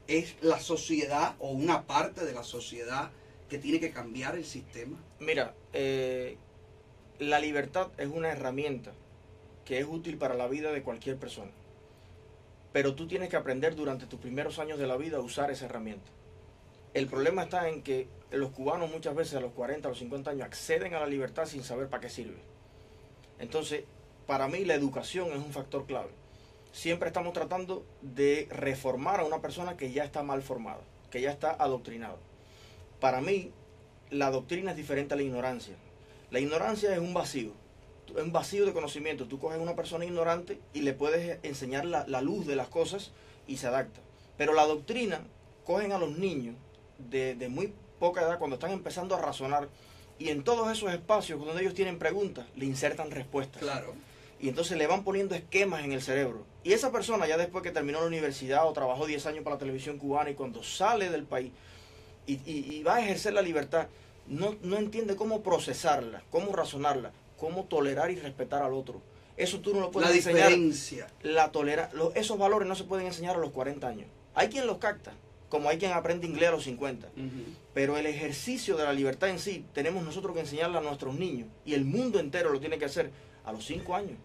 es la sociedad o una parte de la sociedad que tiene que cambiar el sistema? Mira, eh, la libertad es una herramienta que es útil para la vida de cualquier persona. Pero tú tienes que aprender durante tus primeros años de la vida a usar esa herramienta. El problema está en que los cubanos muchas veces a los cuarenta o cincuenta años acceden a la libertad sin saber para qué sirve. Entonces, para mí la educación es un factor clave. Siempre estamos tratando de reformar a una persona que ya está mal formada, que ya está adoctrinada. Para mí, la doctrina es diferente a la ignorancia. La ignorancia es un vacío, es un vacío de conocimiento. Tú coges a una persona ignorante y le puedes enseñar la, la luz de las cosas y se adapta. Pero la doctrina, cogen a los niños de, de muy poca edad, cuando están empezando a razonar, y en todos esos espacios donde ellos tienen preguntas, le insertan respuestas. Claro. Y entonces le van poniendo esquemas en el cerebro. Y esa persona, ya después que terminó la universidad o trabajó diez años para la televisión cubana, y cuando sale del país y, y, y va a ejercer la libertad, no, no entiende cómo procesarla, cómo razonarla, cómo tolerar y respetar al otro. Eso tú no lo puedes enseñar. La diferencia. La tolera, los, esos valores no se pueden enseñar a los cuarenta años. Hay quien los capta, como hay quien aprende inglés a los cincuenta. Uh-huh. Pero el ejercicio de la libertad en sí, tenemos nosotros que enseñarla a nuestros niños. Y el mundo entero lo tiene que hacer a los cinco años.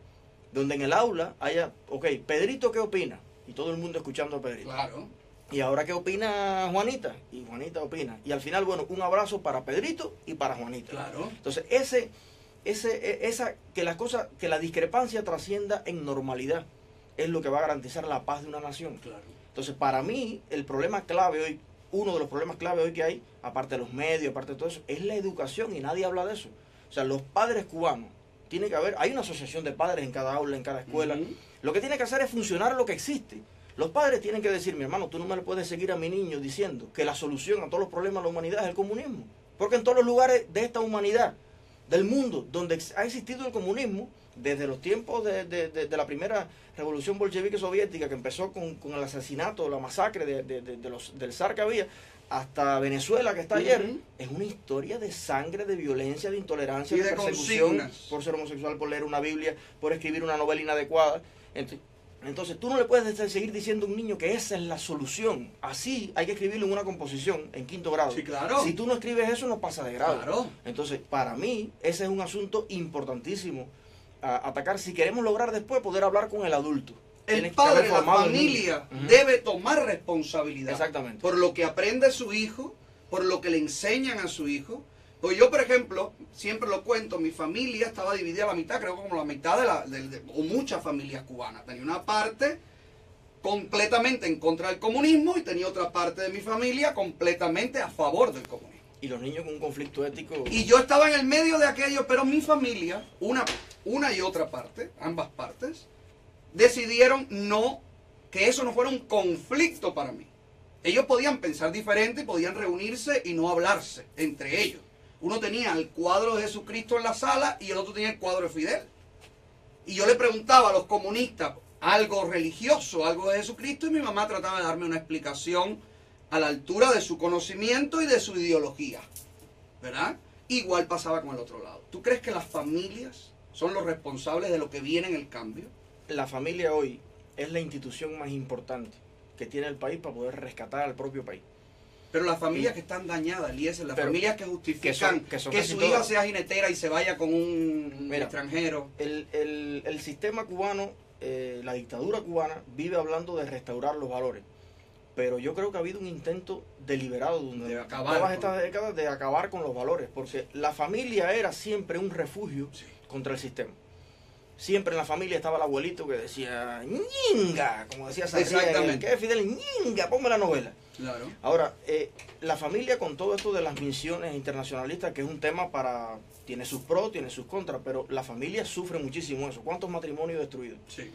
Donde en el aula haya, ok, Pedrito, ¿qué opina? Y todo el mundo escuchando a Pedrito. Claro. Y ahora, ¿qué opina Juanita? Y Juanita opina. Y al final, bueno, un abrazo para Pedrito y para Juanita. Claro. Entonces, ese... Ese, esa, que las cosas, que la discrepancia trascienda en normalidad, es lo que va a garantizar la paz de una nación. Claro. Entonces, para mí, el problema clave hoy, uno de los problemas clave hoy que hay, aparte de los medios, aparte de todo eso, es la educación, y nadie habla de eso. O sea, los padres cubanos, tiene que haber, hay una asociación de padres en cada aula, en cada escuela. Uh-huh. Lo que tiene que hacer es funcionar lo que existe. Los padres tienen que decir, mi hermano, tú no me le puedes seguir a mi niño diciendo que la solución a todos los problemas de la humanidad es el comunismo. Porque en todos los lugares de esta humanidad, del mundo, donde ha existido el comunismo desde los tiempos de, de, de, de la primera revolución bolchevique soviética, que empezó con, con el asesinato, la masacre de, de, de, de los, del zar que había, hasta Venezuela, que está ayer. Uh-huh. Es una historia de sangre, de violencia, de intolerancia, y de, de persecución consignas. Por ser homosexual, por leer una Biblia, por escribir una novela inadecuada. Entonces, entonces tú no le puedes seguir diciendo a un niño que esa es la solución. Así hay que escribirlo en una composición en quinto grado. Sí, claro. Si tú no escribes eso, no pasa de grado. Claro. Entonces, para mí, ese es un asunto importantísimo a atacar. Si queremos lograr después poder hablar con el adulto. El padre, la familia, debe tomar responsabilidad. Exactamente. Por lo que aprende su hijo, por lo que le enseñan a su hijo. Pues yo, por ejemplo, siempre lo cuento, mi familia estaba dividida a la mitad, creo como la mitad de la... De, de, o muchas familias cubanas. Tenía una parte completamente en contra del comunismo y tenía otra parte de mi familia completamente a favor del comunismo. Y los niños con un conflicto ético... Y yo estaba en el medio de aquello, pero mi familia, una, una y otra parte, ambas partes, decidieron no, que eso no fuera un conflicto para mí. Ellos podían pensar diferente, podían reunirse y no hablarse entre ellos. Uno tenía el cuadro de Jesucristo en la sala y el otro tenía el cuadro de Fidel. Y yo le preguntaba a los comunistas algo religioso, algo de Jesucristo, y mi mamá trataba de darme una explicación a la altura de su conocimiento y de su ideología, ¿verdad? Igual pasaba con el otro lado. ¿Tú crees que las familias son los responsables de lo que viene en el cambio? La familia hoy es la institución más importante que tiene el país para poder rescatar al propio país. Pero las familias sí. que están dañadas, Eliécer, las Pero familias que justifican que, son, que, son que su hija sea jinetera y se vaya con un Mira, extranjero. El, el, el sistema cubano, eh, la dictadura cubana, vive hablando de restaurar los valores. Pero yo creo que ha habido un intento deliberado de acabar, todas estas décadas de acabar con los valores. Porque la familia era siempre un refugio sí. contra el sistema. Siempre en la familia estaba el abuelito que decía, ñinga, como decía Sarria, que Fidel, ñinga, ponme la novela. Claro. Ahora, eh, la familia con todo esto de las misiones internacionalistas, que es un tema para... Tiene sus pros, tiene sus contras, pero la familia sufre muchísimo eso. ¿Cuántos matrimonios destruidos? Sí.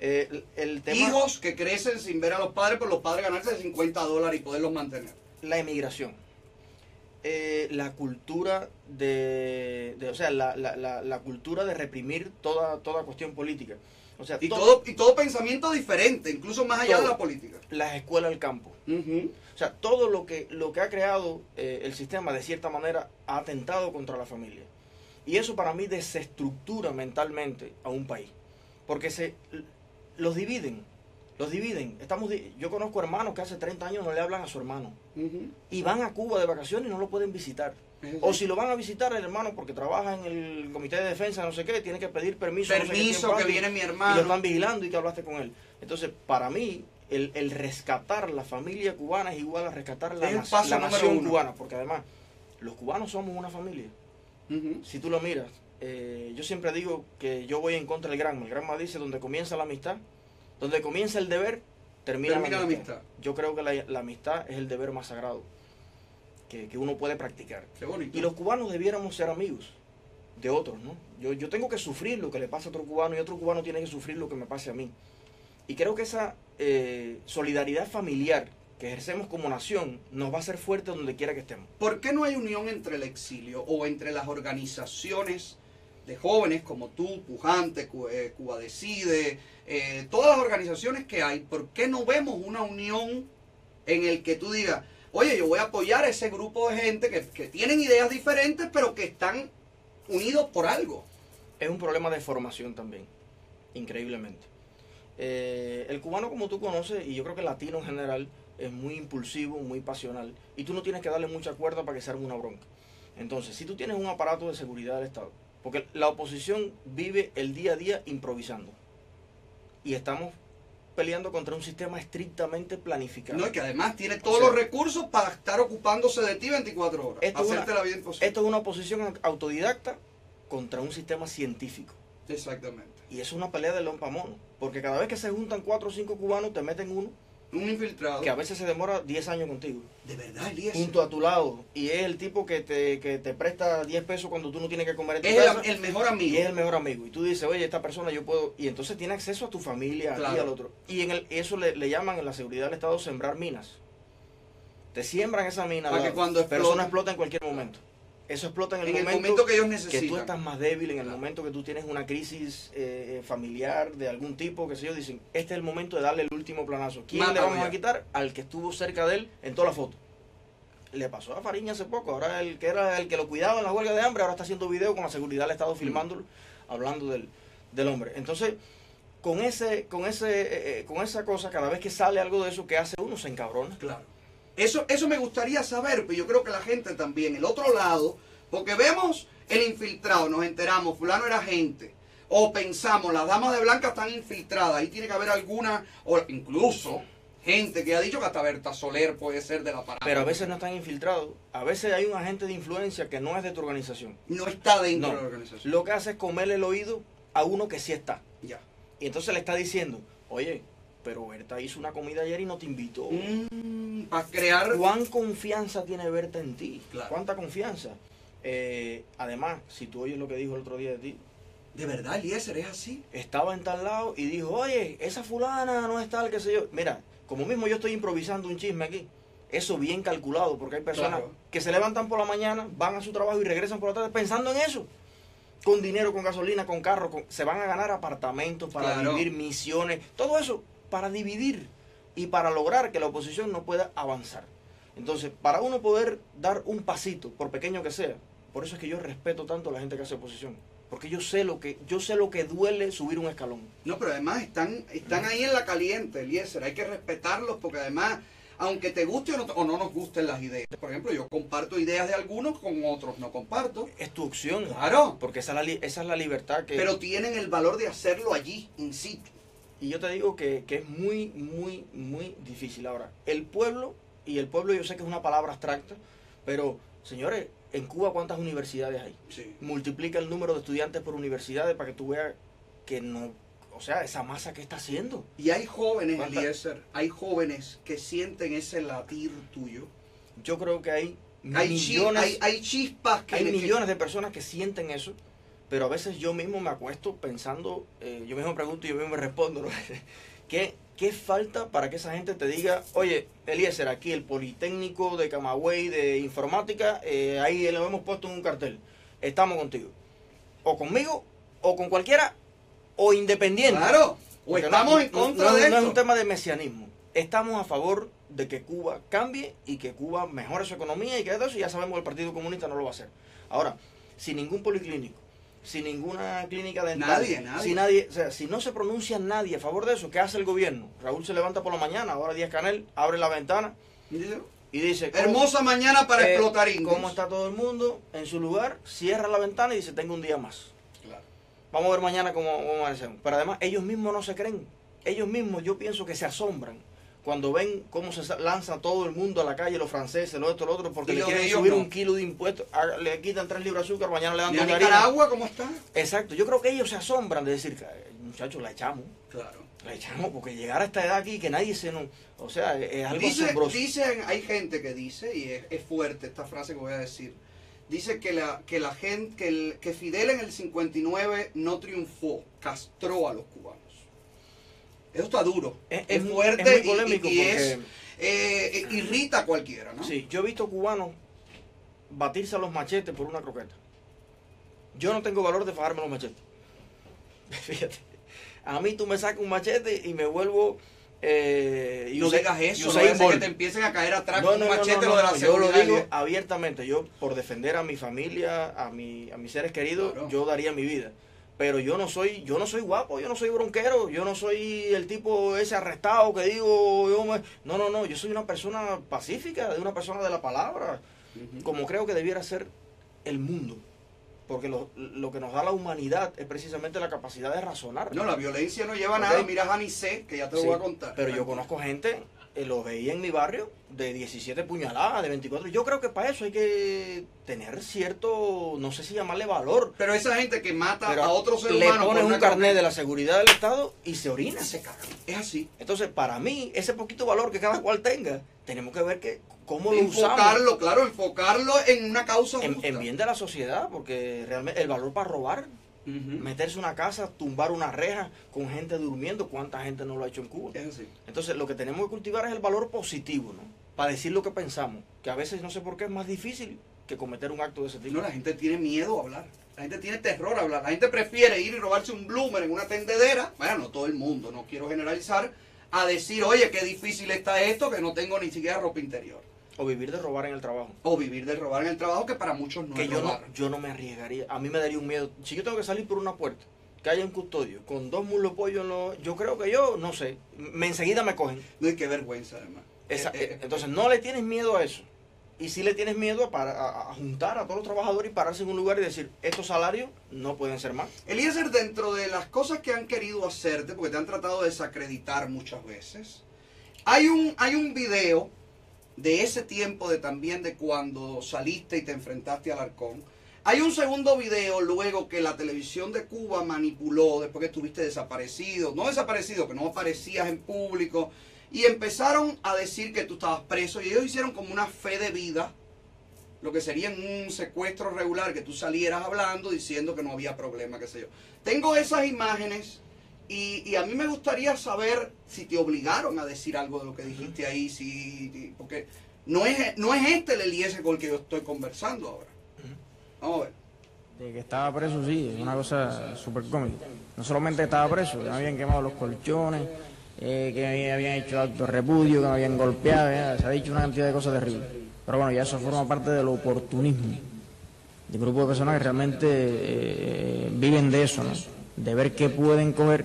Eh, el, el tema, hijos que crecen sin ver a los padres, pero los padres ganarse cincuenta dólares y poderlos mantener. La emigración. Eh, la cultura de, de o sea la, la, la, la cultura de reprimir toda toda cuestión política, o sea, y todo, todo y todo pensamiento diferente, incluso más allá todo, de la política, las escuelas del campo. Uh-huh. O sea, todo lo que lo que ha creado eh, el sistema, de cierta manera ha atentado contra la familia, y eso para mí desestructura mentalmente a un país, porque se los dividen. Los dividen. Estamos, yo conozco hermanos que hace treinta años no le hablan a su hermano. Uh-huh. Y van a Cuba de vacaciones y no lo pueden visitar. Uh-huh. O si lo van a visitar el hermano porque trabaja en el Comité de Defensa, no sé qué, tiene que pedir permiso. Permiso, no sé que viene mi hermano. Y lo están vigilando y que hablaste con él. Entonces, para mí, el, el rescatar la familia cubana es igual a rescatar la, na la nación cubana. Porque además, los cubanos somos una familia. Uh-huh. Si tú lo miras, eh, yo siempre digo que yo voy en contra del Granma. El Granma dice, donde comienza la amistad, donde comienza el deber, termina, termina la, amistad. la amistad. Yo creo que la, la amistad es el deber más sagrado que, que uno puede practicar. Qué bonito. Y los cubanos debiéramos ser amigos de otros, ¿no? Yo, yo tengo que sufrir lo que le pasa a otro cubano y otro cubano tiene que sufrir lo que me pase a mí. Y creo que esa eh, solidaridad familiar que ejercemos como nación nos va a hacer fuerte donde quiera que estemos. ¿Por qué no hay unión entre el exilio o entre las organizaciones de jóvenes como tú, Pujante, Cuba Decide, eh, todas las organizaciones que hay? ¿Por qué no vemos una unión en el que tú digas, oye, yo voy a apoyar a ese grupo de gente que, que tienen ideas diferentes, pero que están unidos por algo. Es un problema de formación también, increíblemente. Eh, el cubano, como tú conoces, y yo creo que el latino en general, es muy impulsivo, muy pasional, y tú no tienes que darle mucha cuerda para que se arme una bronca. Entonces, si tú tienes un aparato de seguridad del Estado, porque la oposición vive el día a día improvisando, y estamos peleando contra un sistema estrictamente planificado. No, y que además tiene todos o sea, los recursos para estar ocupándose de ti veinticuatro horas. Esto, hacértela una, bien posible. Esto es una oposición autodidacta contra un sistema científico. Exactamente. Y es una pelea de león pa' mono, porque cada vez que se juntan cuatro o cinco cubanos, te meten uno. Un infiltrado. Que a veces se demora diez años contigo. De verdad, diez. Junto a tu lado. Y es el tipo que te, que te presta diez pesos cuando tú no tienes que comer en tu casa. Es el mejor amigo. Y es el mejor amigo. Y tú dices, oye, esta persona yo puedo... Y entonces tiene acceso a tu familia, claro, y al otro. Y en el, eso le, le llaman en la seguridad del Estado sembrar minas. Te siembran esa mina. Para que cuando explota. Pero eso no explota en cualquier momento. Eso explota en el, en momento, el momento que ellos necesitan. Que tú estás más débil, en el momento que tú tienes una crisis eh, familiar de algún tipo, que sé yo, dicen, este es el momento de darle el último planazo. ¿Quién Mata, le vamos mira. a quitar? Al que estuvo cerca de él en toda la foto. Le pasó a Fariña hace poco, ahora el que era el que lo cuidaba en la huelga de hambre, ahora está haciendo video con la seguridad del Estado filmándolo, mm. hablando del, del hombre. Entonces, con ese, con ese, eh, con esa cosa, cada vez que sale algo de eso, ¿qué hace uno? Se encabrona. Claro. Eso, eso me gustaría saber, pero yo creo que la gente también, el otro lado, porque vemos el infiltrado, nos enteramos, fulano era agente, o pensamos, las damas de blancas están infiltradas, ahí tiene que haber alguna, o incluso gente que ha dicho que hasta Berta Soler puede ser de la parada. Pero a veces no están infiltrados, a veces hay un agente de influencia que no es de tu organización. No está dentro no. de la organización. Lo que hace es comerle el oído a uno que sí está. Ya. Y entonces le está diciendo, oye... Pero Berta hizo una comida ayer y no te invitó. Mm, para crear... ¿Cuán confianza tiene Berta en ti? Claro. ¿Cuánta confianza? Eh, además, si tú oyes lo que dijo el otro día de ti... ¿De verdad, Eliécer, es así? Estaba en tal lado y dijo, oye, esa fulana no es tal, qué sé yo. Mira, como mismo yo estoy improvisando un chisme aquí. Eso bien calculado, porque hay personas claro. que se levantan por la mañana, van a su trabajo y regresan por la tarde pensando en eso. Con dinero, con gasolina, con carro, con... se van a ganar apartamentos para claro. vivir, misiones, todo eso. Para dividir y para lograr que la oposición no pueda avanzar. Entonces, para uno poder dar un pasito, por pequeño que sea, por eso es que yo respeto tanto a la gente que hace oposición, porque yo sé lo que yo sé lo que duele subir un escalón. No, pero además están, están ahí en la caliente, Eliécer, hay que respetarlos porque además, aunque te guste o no, o no nos gusten las ideas, por ejemplo, yo comparto ideas de algunos con otros, no comparto. Es tu opción. Claro. Porque esa es la, esa es la libertad que... Pero tienen el valor de hacerlo allí, in situ. Y yo te digo que, que es muy, muy, muy difícil. Ahora, el pueblo, y el pueblo yo sé que es una palabra abstracta, pero, señores, en Cuba ¿cuántas universidades hay? Sí. Multiplica el número de estudiantes por universidades para que tú veas que no, o sea, esa masa que está haciendo. Y hay jóvenes, Eliécer, hay jóvenes que sienten ese latir tuyo. Yo creo que hay millones, hay, hay chispas que... Hay millones de personas que sienten eso. Pero a veces yo mismo me acuesto pensando, eh, yo mismo pregunto y yo mismo me respondo, ¿no? ¿Qué, ¿Qué falta para que esa gente te diga, oye, Eliécer, aquí el Politécnico de Camagüey de Informática, eh, ahí lo hemos puesto en un cartel, estamos contigo? O conmigo, o con cualquiera, o independiente. Claro, o porque estamos no, en contra no, no, de esto. No es un tema de mesianismo, estamos a favor de que Cuba cambie y que Cuba mejore su economía y que eso, y ya sabemos que el Partido Comunista no lo va a hacer. Ahora, sin ningún policlínico, sin ninguna clínica dental, nadie, nadie. Si, nadie o sea, si no se pronuncia nadie a favor de eso, ¿qué hace el gobierno? Raúl se levanta por la mañana, ahora Díaz Canel abre la ventana y dice, hermosa mañana para eh, explotar indios. ¿Cómo está todo el mundo en su lugar? Cierra la ventana y dice, tengo un día más. Claro. Vamos a ver mañana cómo, cómo amanecemos. Pero además ellos mismos no se creen, ellos mismos yo pienso que se asombran cuando ven cómo se lanza todo el mundo a la calle, los franceses, lo esto, lo otro, porque le quieren subir no. un kilo de impuestos, le quitan tres libras de azúcar, mañana le dan dos libras. ¿Y a Nicaragua cómo está? Exacto, yo creo que ellos se asombran de decir, muchachos, la echamos. Claro. La echamos, porque llegar a esta edad aquí que nadie se nos... O sea, es algo dice, asombroso. Dicen, hay gente que dice, y es, es fuerte esta frase que voy a decir, dice que la, que la gente, que, el, que Fidel en el cincuenta y nueve no triunfó, castró a los cubanos. Eso está duro, es, es fuerte, es muy polémico y, y, y es, eh, irrita a cualquiera, ¿no? Sí, yo he visto cubanos batirse a los machetes por una croqueta. Yo no tengo valor de fajarme los machetes. Fíjate, a mí tú me sacas un machete y me vuelvo Eh, no usted, digas eso, no es que te empiecen a caer atrás no, con no, un machete no, no, lo de la no, seguridad. Yo lo digo abiertamente, yo por defender a mi familia, a, mi, a mis seres queridos, claro, yo daría mi vida. Pero yo no soy, yo no soy guapo, yo no soy bronquero, yo no soy el tipo ese arrestado que digo, yo me... no, no, no, yo soy una persona pacífica, de una persona de la palabra, uh-huh, como creo que debiera ser el mundo. Porque lo, lo que nos da la humanidad es precisamente la capacidad de razonar. No, la violencia no lleva a nada. Mira a Jani C, que ya te lo sí, voy a contar. Pero yo conozco gente, eh, lo veía en mi barrio, de diecisiete puñaladas, de veinticuatro. Yo creo que para eso hay que tener cierto, no sé si llamarle valor. Pero esa gente que mata a otro ser humano... Le pones un carnet de la seguridad del Estado y se orina. Se caga. Es así. Entonces, para mí, ese poquito valor que cada cual tenga, tenemos que ver que... ¿Cómo lo enfocarlo, usamos? Enfocarlo, claro, enfocarlo en una causa en, justa. En bien de la sociedad, porque realmente el valor para robar, uh-huh, meterse una casa, tumbar una reja con gente durmiendo, ¿cuánta gente no lo ha hecho en Cuba? Es así. Entonces, lo que tenemos que cultivar es el valor positivo, ¿no? Para decir lo que pensamos, que a veces no sé por qué es más difícil que cometer un acto de ese tipo. No, la gente tiene miedo a hablar, la gente tiene terror a hablar, la gente prefiere ir y robarse un bloomer en una tendedera, bueno, no todo el mundo, no quiero generalizar, a decir, oye, qué difícil está esto, que no tengo ni siquiera ropa interior. O vivir de robar en el trabajo. O vivir de robar en el trabajo, que para muchos no que es yo robar. No, yo no me arriesgaría. A mí me daría un miedo. Si yo tengo que salir por una puerta, que haya un custodio, con dos muslos pollos, no, yo creo que yo, no sé, me enseguida me cogen. No, y qué vergüenza, además. Esa, eh, eh, entonces, no le tienes miedo a eso. Y sí le tienes miedo a, para, a, a juntar a todos los trabajadores y pararse en un lugar y decir, estos salarios no pueden ser más. Eliécer, dentro de las cosas que han querido hacerte, porque te han tratado de desacreditar muchas veces, hay un, hay un video... de ese tiempo de también de cuando saliste y te enfrentaste a Alarcón. Hay un segundo video luego que la televisión de Cuba manipuló, después que estuviste desaparecido, no desaparecido, que no aparecías en público, y empezaron a decir que tú estabas preso, y ellos hicieron como una fe de vida, lo que sería en un secuestro regular, que tú salieras hablando, diciendo que no había problema, qué sé yo. Tengo esas imágenes, Y, y a mí me gustaría saber si te obligaron a decir algo de lo que dijiste ahí, si, porque no es, no es este el Eliécer con el que yo estoy conversando ahora. Vamos a ver. De que estaba preso, sí, es una cosa súper cómica. No solamente estaba preso, que me habían quemado los colchones, eh, que me habían hecho actos de repudio, que me habían golpeado, ¿verdad? Se ha dicho una cantidad de cosas terribles. Pero bueno, ya eso forma parte del oportunismo, de grupo de personas que realmente eh, viven de eso, ¿no? De ver qué pueden coger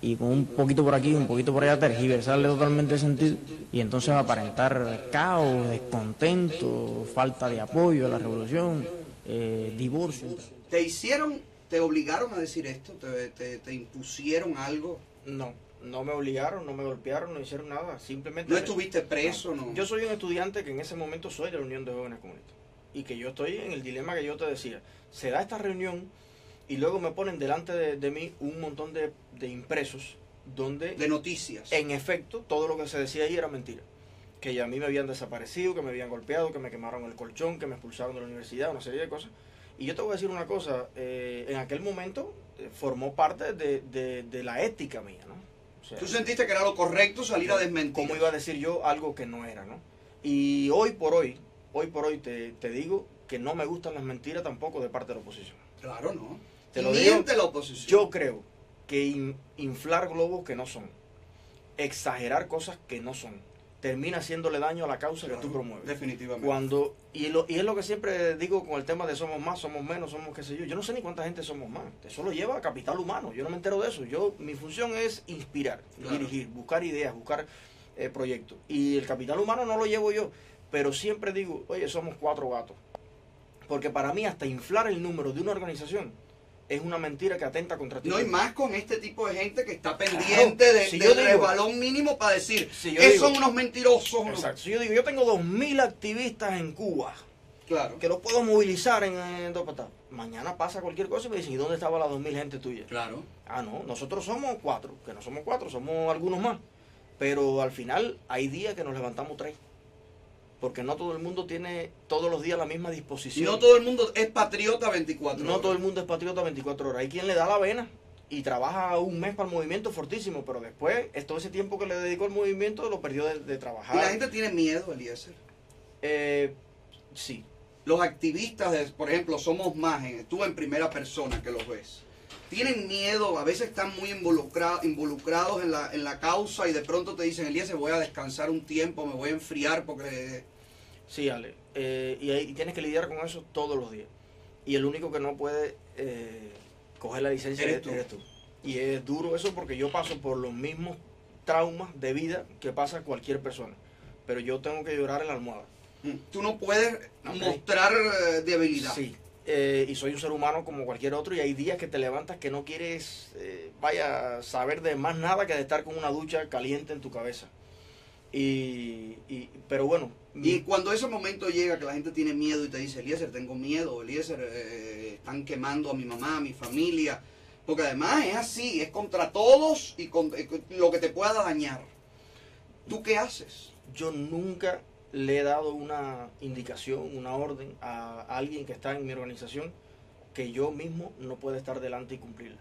y con un poquito por aquí, un poquito por allá, tergiversarle totalmente el sentido y entonces aparentar caos, descontento, falta de apoyo a la revolución, eh, divorcio. ¿Te hicieron, te obligaron a decir esto? ¿Te, te, te impusieron algo? No, no me obligaron, no me golpearon, no hicieron nada, simplemente... ¿No estuviste preso? No. no. Yo soy un estudiante que en ese momento soy de la Unión de Jóvenes Comunistas y que yo estoy en el dilema que yo te decía. Se da esta reunión... Y luego me ponen delante de, de mí un montón de, de impresos donde... De noticias. En efecto, todo lo que se decía ahí era mentira. Que ya a mí me habían desaparecido, que me habían golpeado, que me quemaron el colchón, que me expulsaron de la universidad, una serie de cosas. Y yo te voy a decir una cosa, eh, en aquel momento eh, formó parte de, de, de la ética mía, ¿no? O sea, ¿tú sentiste que era lo correcto salir yo, a desmentir? ¿Cómo iba a decir yo algo que no era, no? Y hoy por hoy, hoy por hoy te, te digo que no me gustan las mentiras tampoco de parte de la oposición. Claro, no. Te lo digo, la oposición. Yo creo que in, inflar globos que no son, exagerar cosas que no son, termina haciéndole daño a la causa claro, que tú promueves. Definitivamente. Cuando, y, lo, y es lo que siempre digo con el tema de somos más, somos menos, somos qué sé yo. Yo no sé ni cuánta gente somos más. Eso lo lleva a capital humano. Yo no me entero de eso. Yo, mi función es inspirar, claro, dirigir, buscar ideas, buscar eh, proyectos. Y el capital humano no lo llevo yo. Pero siempre digo, oye, somos cuatro gatos. Porque para mí hasta inflar el número de una organización es una mentira que atenta contra ti. No, y más con este tipo de gente que está pendiente claro, de, si de, del balón mínimo para decir, si yo esos son unos mentirosos. Exacto, unos... Si yo digo, yo tengo dos mil activistas en Cuba, claro, que los puedo movilizar en, en dos patas. Mañana pasa cualquier cosa y me dicen, ¿y dónde estaban las dos mil gente tuya? Claro. Ah, no, nosotros somos cuatro, que no somos cuatro, somos algunos más. Pero al final hay días que nos levantamos tres. Porque no todo el mundo tiene todos los días la misma disposición. No todo el mundo es patriota veinticuatro horas. No todo el mundo es patriota veinticuatro horas. Hay quien le da la vena y trabaja un mes para el movimiento fortísimo, pero después todo ese tiempo que le dedicó al movimiento lo perdió de, de trabajar. ¿Y la gente tiene miedo, Eliécer? Eh, sí. Los activistas, de, por ejemplo, Somos Más, tú en primera persona que los ves. tienen miedo, a veces están muy involucra, involucrados en la, en la causa y de pronto te dicen, Eliécer, voy a descansar un tiempo, me voy a enfriar porque... Sí, Ale, eh, y, y tienes que lidiar con eso todos los días. Y el único que no puede eh, coger la licencia eres tú. eres tú. Y es duro eso porque yo paso por los mismos traumas de vida que pasa cualquier persona. Pero yo tengo que llorar en la almohada. Tú no puedes okay. mostrar eh, debilidad. Sí, eh, y soy un ser humano como cualquier otro y hay días que te levantas que no quieres, eh, vaya, saber de más nada que de estar con una ducha caliente en tu cabeza. Y, y, pero bueno. Y cuando ese momento llega que la gente tiene miedo y te dice, Eliécer, tengo miedo, Eliécer, eh, están quemando a mi mamá, a mi familia. Porque además es así, es contra todos y con, eh, lo que te pueda dañar. ¿Tú qué haces? Yo nunca le he dado una indicación, una orden a alguien que está en mi organización que yo mismo no pueda estar delante y cumplirla.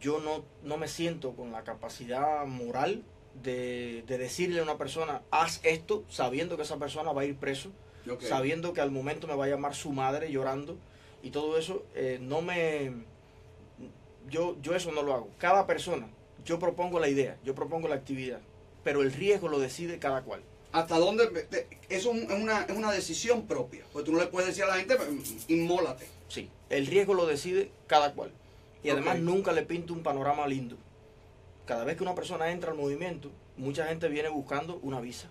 Yo no, no me siento con la capacidad moral de, de decirle a una persona, haz esto, sabiendo que esa persona va a ir preso, okay. sabiendo que al momento me va a llamar su madre llorando y todo eso, eh, no me... Yo, yo eso no lo hago. Cada persona, yo propongo la idea, yo propongo la actividad, pero el riesgo lo decide cada cual. ¿Hasta dónde? Te, eso es una, es una decisión propia, porque tú no le puedes decir a la gente, inmólate. Sí, el riesgo lo decide cada cual. Y okay. además nunca le pinto un panorama lindo. Cada vez que una persona entra al movimiento, mucha gente viene buscando una visa.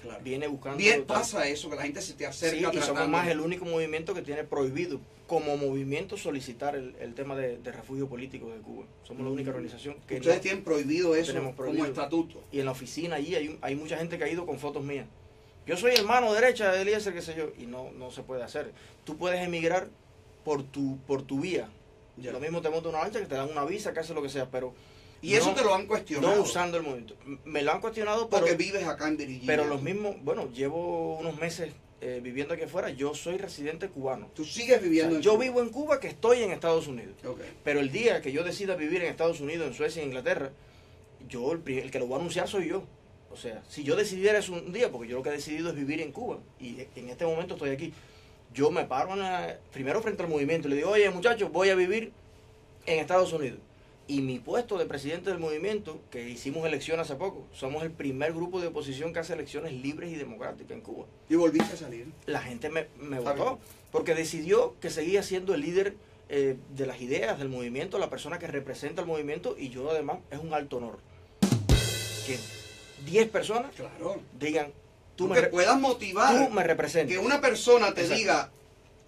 Claro. Viene buscando... Bien pasa eso, que la gente se te acerca. Sí, tratando. Y Somos Más el único movimiento que tiene prohibido como movimiento solicitar el, el tema de, de refugio político de Cuba. Somos mm. la única organización que... Ustedes no, tienen prohibido eso tenemos prohibido. Como estatuto. Y en la oficina allí hay, hay mucha gente que ha ido con fotos mías. Yo soy el mano derecha de Eliécer, qué sé yo, y no, no se puede hacer. Tú puedes emigrar por tu, por tu vía. Yeah. Lo mismo te monta una lancha, que te dan una visa, que hace lo que sea, pero... Y no, eso te lo han cuestionado. No usando el movimiento. Me lo han cuestionado, pero... Porque vives acá en Virginia. Pero los mismos... Bueno, llevo unos meses eh, viviendo aquí afuera. Yo soy residente cubano. Tú sigues viviendo, o sea, en Yo Cuba. vivo en Cuba, que estoy en Estados Unidos. Okay. Pero el día que yo decida vivir en Estados Unidos, en Suecia, en Inglaterra, yo el, el que lo va a anunciar soy yo. O sea, si yo decidiera eso un día, porque yo lo que he decidido es vivir en Cuba, y en este momento estoy aquí, yo me paro en la, primero frente al movimiento y le digo, oye, muchachos, voy a vivir en Estados Unidos. Y mi puesto de presidente del movimiento, que hicimos elección hace poco, somos el primer grupo de oposición que hace elecciones libres y democráticas en Cuba. ¿Y volviste a salir? La gente me, me votó, porque decidió que seguía siendo el líder eh, de las ideas, del movimiento, la persona que representa el movimiento, y yo además es un alto honor. Que diez personas claro. digan, tú me, puedas motivar tú me representas. Que una persona te Exacto. diga...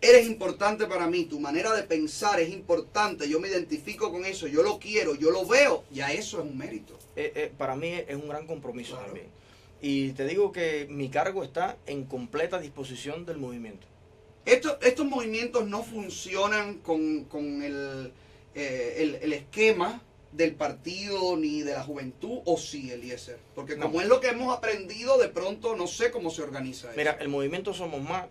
Eres importante para mí, tu manera de pensar es importante, yo me identifico con eso, yo lo quiero, yo lo veo, ya eso es un mérito. Eh, eh, para mí es un gran compromiso claro. también. Y te digo que mi cargo está en completa disposición del movimiento. Esto, estos movimientos no funcionan con, con el, eh, el, el esquema del partido ni de la juventud, o sí, Eliécer. Porque como no. es lo que hemos aprendido, de pronto no sé cómo se organiza eso. Mira, el movimiento Somos Más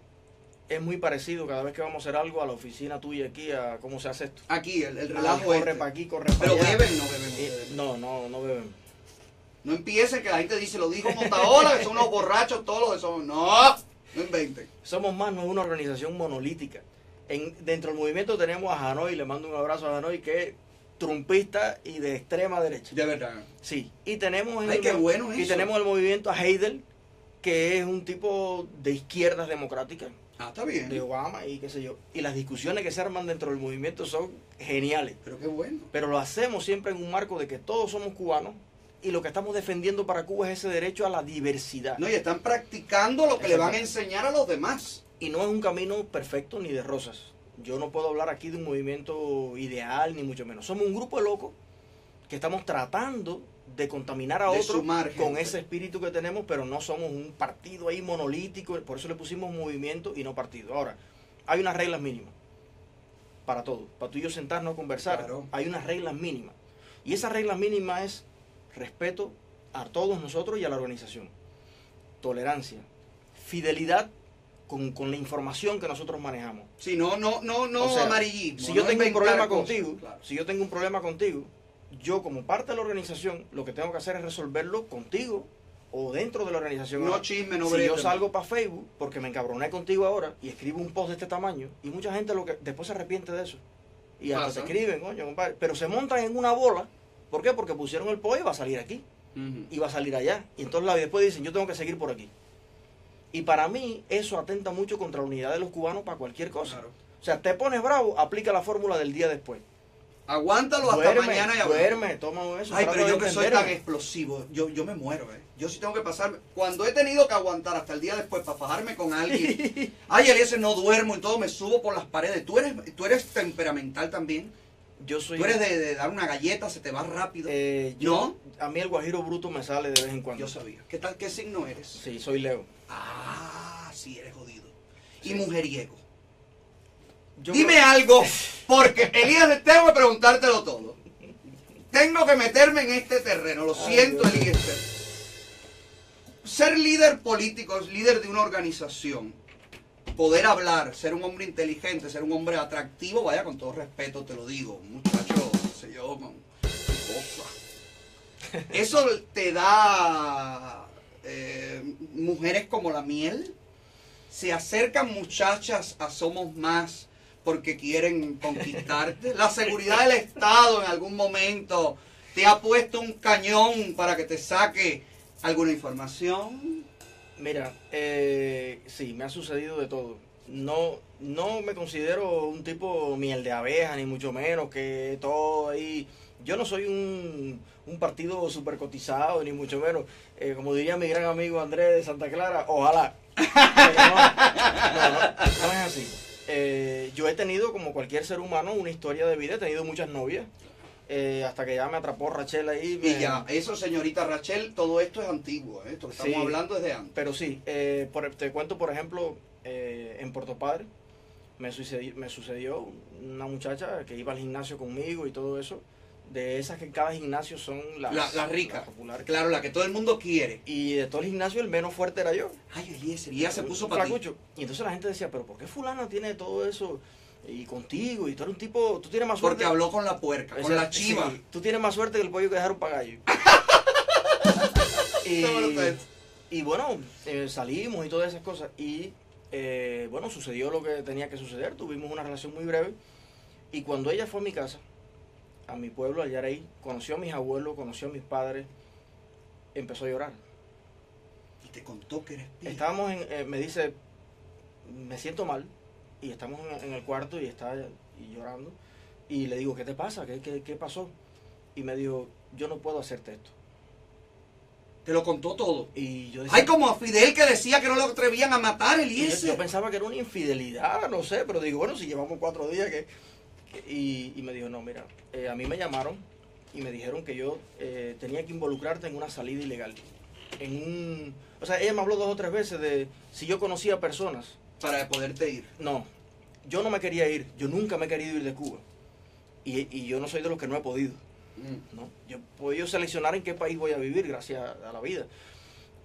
es muy parecido cada vez que vamos a hacer algo a la oficina tuya aquí, a cómo se hace esto. Aquí, el, el relajo Corre este. para aquí, corre para allá. Pero beben, no beben. Eh, no, no, no beben. No empiecen que la gente dice, lo dijo Otaola, que son unos borrachos todos los de Somos. No, no inventen. Somos Más no es una organización monolítica. En, dentro del movimiento tenemos a Hanoi, le mando un abrazo a Hanoi, que es trumpista y de extrema derecha. De verdad. Sí. Y tenemos, Ay, el, qué bueno y eso. tenemos el movimiento a Heidel, que es un tipo de izquierdas democráticas. Ah, está bien. De Obama y qué sé yo. Y las discusiones que se arman dentro del movimiento son geniales. Pero qué bueno. Pero lo hacemos siempre en un marco de que todos somos cubanos y lo que estamos defendiendo para Cuba es ese derecho a la diversidad. No, y están practicando lo que le van a enseñar a los demás. Y no es un camino perfecto ni de rosas. Yo no puedo hablar aquí de un movimiento ideal, ni mucho menos. Somos un grupo de locos que estamos tratando de contaminar a otros con ese espíritu que tenemos, pero no somos un partido ahí monolítico, por eso le pusimos movimiento y no partido. Ahora, hay unas reglas mínimas para todo, para tú y yo sentarnos a conversar, claro. hay unas reglas mínimas. Y esas reglas mínimas es respeto a todos nosotros y a la organización, tolerancia, fidelidad con, con la información que nosotros manejamos. Si no, no, no, no, o sea, amarillismo. Si yo no tengo un problema cosas, contigo, claro. si yo tengo un problema contigo, yo como parte de la organización, lo que tengo que hacer es resolverlo contigo o dentro de la organización. No chisme, no breve. Si yo salgo para Facebook porque me encabroné contigo ahora y escribo un post de este tamaño y mucha gente lo que después se arrepiente de eso. y hasta se escriben, coño, compadre. Pero se montan en una bola. ¿Por qué? Porque pusieron el pollo y va a salir aquí. Uh-huh. Y va a salir allá. Y entonces la, después dicen, yo tengo que seguir por aquí. Y para mí, eso atenta mucho contra la unidad de los cubanos para cualquier cosa. Claro. O sea, te pones bravo, aplica la fórmula del día después. Aguántalo hasta duerme, mañana y aguanta. Duerme, toma eso. Ay, pero yo que soy tan explosivo, yo, yo me muero, eh. Yo sí tengo que pasarme. Cuando he tenido que aguantar hasta el día después para fajarme con alguien. Ay, Eliécer, no duermo y todo, me subo por las paredes. Tú eres, tú eres temperamental también. Yo soy... Tú eres de, de dar una galleta, se te va rápido. Eh, yo, ¿no? A mí el guajiro bruto me sale de vez en cuando. Yo sabía. ¿Qué tal, qué signo eres? Sí, soy Leo. Ah, sí, eres jodido. Sí. Y mujeriego. Yo Dime creo... algo, porque Eliécer, tengo que preguntártelo todo. Tengo que meterme en este terreno, lo Ay, siento, Dios. Eliécer. Ser líder político, líder de una organización, poder hablar, ser un hombre inteligente, ser un hombre atractivo, vaya, con todo respeto te lo digo, muchacho, no sé yo, con cosa. Eso te da eh, mujeres como la miel. Se acercan muchachas a Somos Más porque quieren conquistarte. La seguridad del Estado en algún momento te ha puesto un cañón para que te saque alguna información. Mira, eh, sí, me ha sucedido de todo. No, no me considero un tipo miel de abeja, ni mucho menos que todo ahí. Yo no soy un, un partido super cotizado, ni mucho menos. Eh, como diría mi gran amigo Andrés de Santa Clara, ojalá. No, no, no, no es así. Eh, yo he tenido, como cualquier ser humano, una historia de vida. He tenido muchas novias. Eh, hasta que ya me atrapó Rachel ahí. Me... Y ya, eso, señorita Rachel, todo esto es antiguo. ¿eh? Esto que estamos sí, hablando desde antes. Pero sí, eh, por, te cuento, por ejemplo, eh, en Puerto Padre me sucedió, me sucedió una muchacha que iba al gimnasio conmigo y todo eso. De esas que en cada gimnasio son las la, la ricas, la claro, la que todo el mundo quiere. Y de todo el gimnasio el menos fuerte era yo. Ay, Eliécer, y ya se puso para ti. Y entonces la gente decía, pero ¿por qué fulana tiene todo eso y contigo? Y tú eres un tipo, tú tienes más suerte. Porque habló con la puerca, es con la, la chiva. Sí, tú tienes más suerte que el pollo que dejaron para gallo. y, y bueno, eh, salimos y todas esas cosas. Y eh, bueno, sucedió lo que tenía que suceder. Tuvimos una relación muy breve. Y cuando ella fue a mi casa, a mi pueblo, a Yarey, conoció a mis abuelos, conoció a mis padres, empezó a llorar. Y te contó que eres pija. Estábamos en, eh, me dice, me siento mal, y estamos en, en el cuarto y está y llorando, y le digo, ¿qué te pasa? ¿Qué, qué, ¿Qué pasó? Y me dijo, yo no puedo hacerte esto. Te lo contó todo. Y yo decía, ay, como a Fidel que decía que no lo atrevían a matar, Eliécer. Yo, yo pensaba que era una infidelidad, no sé, pero digo, bueno, si llevamos cuatro días que... Y, y me dijo, no, mira, eh, a mí me llamaron y me dijeron que yo eh, tenía que involucrarte en una salida ilegal. En un, o sea, ella me habló dos o tres veces de si yo conocía personas. Para poderte ir. No, yo no me quería ir. Yo nunca me he querido ir de Cuba. Y, y yo no soy de los que no he podido. Mm. ¿no? Yo he podido seleccionar en qué país voy a vivir gracias a la vida.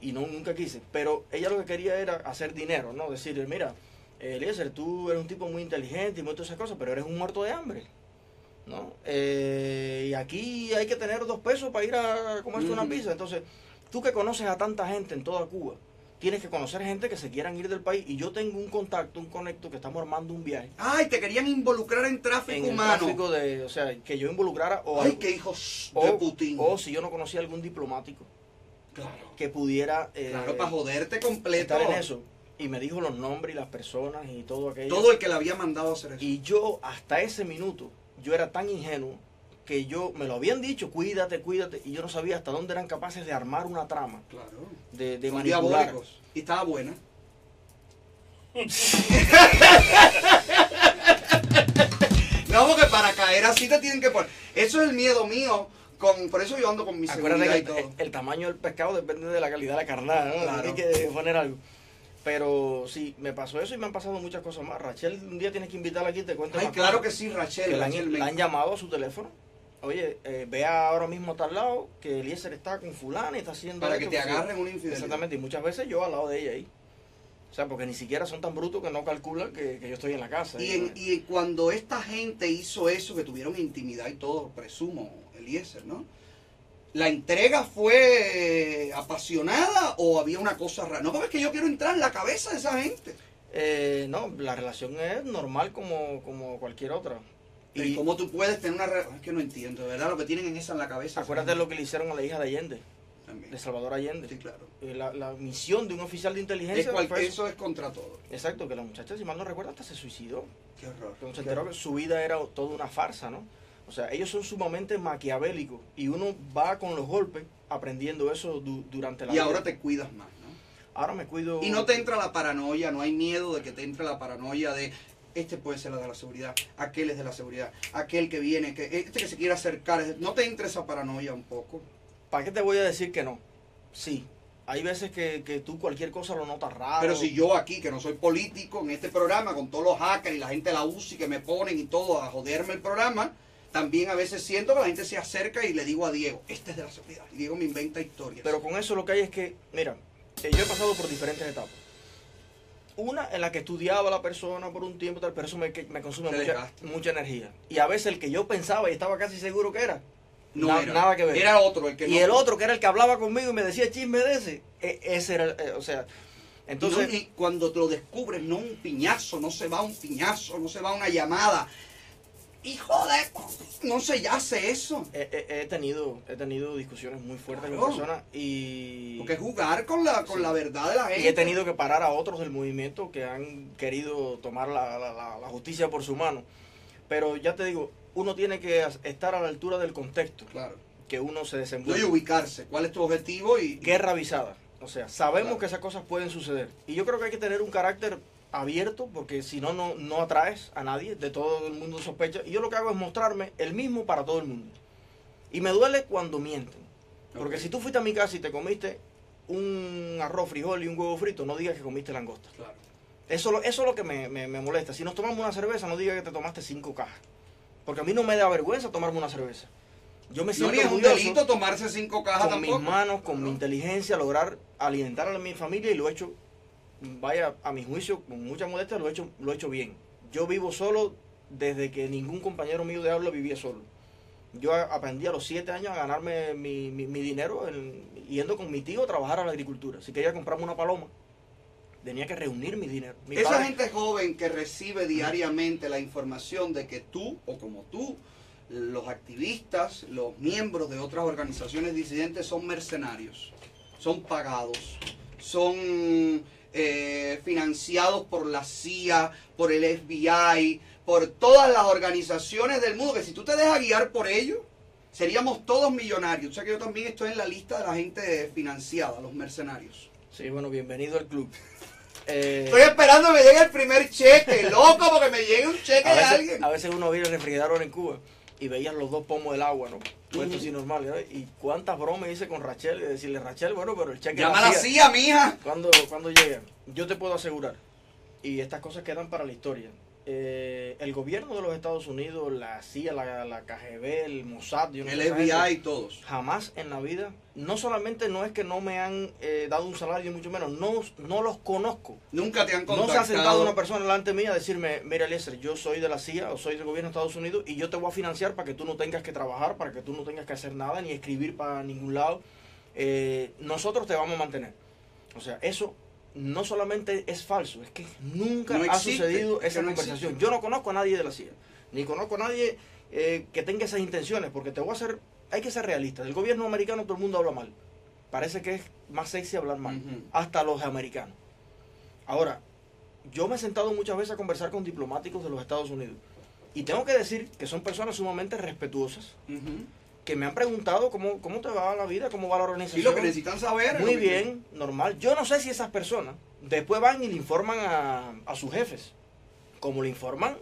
Y no, nunca quise. Pero ella lo que quería era hacer dinero, ¿no? Decirle, mira... Eliécer, tú eres un tipo muy inteligente y muchas esas cosas, pero eres un muerto de hambre, ¿no? Eh, y aquí hay que tener dos pesos para ir a comerse una pizza. Entonces, tú que conoces a tanta gente en toda Cuba, tienes que conocer gente que se quieran ir del país. Y yo tengo un contacto, un conecto, que estamos armando un viaje. ¡Ay, te querían involucrar en tráfico en el humano! Tráfico de, o sea, que yo involucrara o... ¡Ay, qué hijos de Putin! O si yo no conocía algún diplomático claro. que pudiera... Eh, claro, para joderte completo. Estar en eso. Y me dijo los nombres y las personas y todo aquello. Todo el que le había mandado a hacer eso. Y yo, hasta ese minuto, yo era tan ingenuo que yo, me lo habían dicho, cuídate, cuídate. Y yo no sabía hasta dónde eran capaces de armar una trama. Claro. De, de manipular. Y estaba buena. No, porque para caer así te tienen que poner. Eso es el miedo mío. Con, por eso yo ando con mi seguridad y todo. Acuérdate que el, el tamaño del pescado depende de la calidad de la carnada, ¿no? Claro. Hay que poner algo. Pero sí, me pasó eso y me han pasado muchas cosas más. Rachel, un día tienes que invitarla aquí y te cuento. Ay, claro que sí, Rachel. Que Rachel le, han, le han llamado a su teléfono. Oye, eh, vea ahora mismo a tal lado que Eliécer está con fulana y está haciendo... Para esto, que te agarren una infidelidad. Exactamente, y muchas veces yo al lado de ella ahí. O sea, porque ni siquiera son tan brutos que no calculan que, que yo estoy en la casa. Y, en, y cuando esta gente hizo eso, que tuvieron intimidad y todo, presumo, Eliécer, ¿no? ¿La entrega fue apasionada o había una cosa rara? No, porque es que yo quiero entrar en la cabeza de esa gente. Eh, no, la relación es normal como, como cualquier otra. Y cómo tú puedes tener una... Es que no entiendo, de verdad, lo que tienen en esa en la cabeza. Acuérdate de lo que le hicieron a la hija de Allende. También. De Salvador Allende. Sí, claro. La, la misión de un oficial de inteligencia... Es eso. eso es contra todo. Exacto, que la muchacha, si mal no recuerdo, hasta se suicidó. Qué horror. Entonces se enteró que su vida era toda una farsa, ¿no? O sea, ellos son sumamente maquiavélicos y uno va con los golpes aprendiendo eso du durante la vida. Y ahora te cuidas más, ¿no? Ahora me cuido... Y no te entra la paranoia, no hay miedo de que te entre la paranoia de... Este puede ser la de la seguridad, aquel es de la seguridad, aquel que viene, que este que se quiere acercar. ¿No te entra esa paranoia un poco? ¿Para qué te voy a decir que no? Sí, hay veces que, que tú cualquier cosa lo notas raro. Pero si yo aquí, que no soy político, en este programa, con todos los hackers y la gente de la U C I que me ponen y todo a joderme el programa, también a veces siento que la gente se acerca y le digo a Diego, este es de la seguridad. Y Diego me inventa historias. Pero con eso lo que hay es que, mira, que yo he pasado por diferentes etapas. Una en la que estudiaba a la persona por un tiempo, tal, pero eso me, me consume mucha, mucha energía. Y a veces el que yo pensaba y estaba casi seguro que era, no na, era. nada que ver. Era otro el que... Y no, el otro que era el que hablaba conmigo y me decía chisme de ese, e, ese era, eh, o sea... Entonces... No, y cuando te lo descubres, no un piñazo, no se va un piñazo, no se va una llamada. ¡Hijo de...! No se yace eso. He, he, he, tenido, he tenido discusiones muy fuertes claro. con personas y... Porque jugar con la, con sí. la verdad de la gente. Y he tenido que parar a otros del movimiento que han querido tomar la, la, la, la justicia por su mano. Pero ya te digo, uno tiene que estar a la altura del contexto claro. que uno se desenvuelve. No, y ubicarse. ¿Cuál es tu objetivo? y Guerra avisada. O sea, sabemos claro. que esas cosas pueden suceder. Y yo creo que hay que tener un carácter... abierto, porque si no, no, no atraes a nadie, de todo el mundo sospecha. Y yo lo que hago es mostrarme el mismo para todo el mundo. Y me duele cuando mienten. Porque okay. si tú fuiste a mi casa y te comiste un arroz, frijol y un huevo frito, no digas que comiste langosta. Claro. Eso, eso es lo que me, me, me molesta. Si nos tomamos una cerveza, no digas que te tomaste cinco cajas. Porque a mí no me da vergüenza tomarme una cerveza. Yo me siento no, ni es un delito tomarse cinco cajas tampoco. Con mis manos, con no. mi inteligencia, lograr alimentar a mi familia y lo he hecho... Vaya, a mi juicio, con mucha modestia, lo he hecho, lo he hecho bien. Yo vivo solo desde que ningún compañero mío de aula vivía solo. Yo a, aprendí a los siete años a ganarme mi, mi, mi dinero en, yendo con mi tío a trabajar a la agricultura. Si quería comprarme una paloma, tenía que reunir mi dinero. Mi Esa padre, gente joven que recibe diariamente la información de que tú, o como tú, los activistas, los miembros de otras organizaciones disidentes son mercenarios, son pagados, son... Eh, financiados por la C I A, por el F B I, por todas las organizaciones del mundo, que si tú te dejas guiar por ellos, seríamos todos millonarios. O sea que yo también estoy en la lista de la gente financiada, los mercenarios. Sí, bueno, bienvenido al club. Eh... Estoy esperando que me llegue el primer cheque, loco, porque me llegue un cheque veces, de alguien. A veces uno viene al refrigerador en Cuba y veías los dos pomos del agua, ¿no? Puestos uh-huh. y normales, ¿no? Y cuántas bromas hice con Rachel y decirle, Rachel, bueno, pero el cheque... ¡Llama la C I A, mija! Cuando, cuando llegan, yo te puedo asegurar, y estas cosas quedan para la historia, eh, el gobierno de los Estados Unidos, la C I A, la, la K G B, el Mossad... Yo no el F B I gente, y todos. Jamás en la vida, no solamente no es que no me han eh, dado un salario, mucho menos, no, no los conozco. Nunca te han contactado. No se ha sentado una persona delante mía a decirme, mira Eliécer, yo soy de la C I A o soy del gobierno de Estados Unidos y yo te voy a financiar para que tú no tengas que trabajar, para que tú no tengas que hacer nada, ni escribir para ningún lado. Eh, nosotros te vamos a mantener. O sea, eso... No solamente es falso, es que nunca no existe, ha sucedido esa no conversación. Existe. Yo no conozco a nadie de la C I A, ni conozco a nadie eh, que tenga esas intenciones, porque te voy a hacer, hay que ser realistas. El gobierno americano todo el mundo habla mal. Parece que es más sexy hablar mal, uh-huh. hasta los americanos. Ahora, yo me he sentado muchas veces a conversar con diplomáticos de los Estados Unidos y tengo que decir que son personas sumamente respetuosas. Uh-huh. Que me han preguntado cómo, cómo te va la vida, cómo va la organización. Y lo que necesitan saber. Muy bien, normal. Yo no sé si esas personas después van y le informan a, a sus jefes, como le informan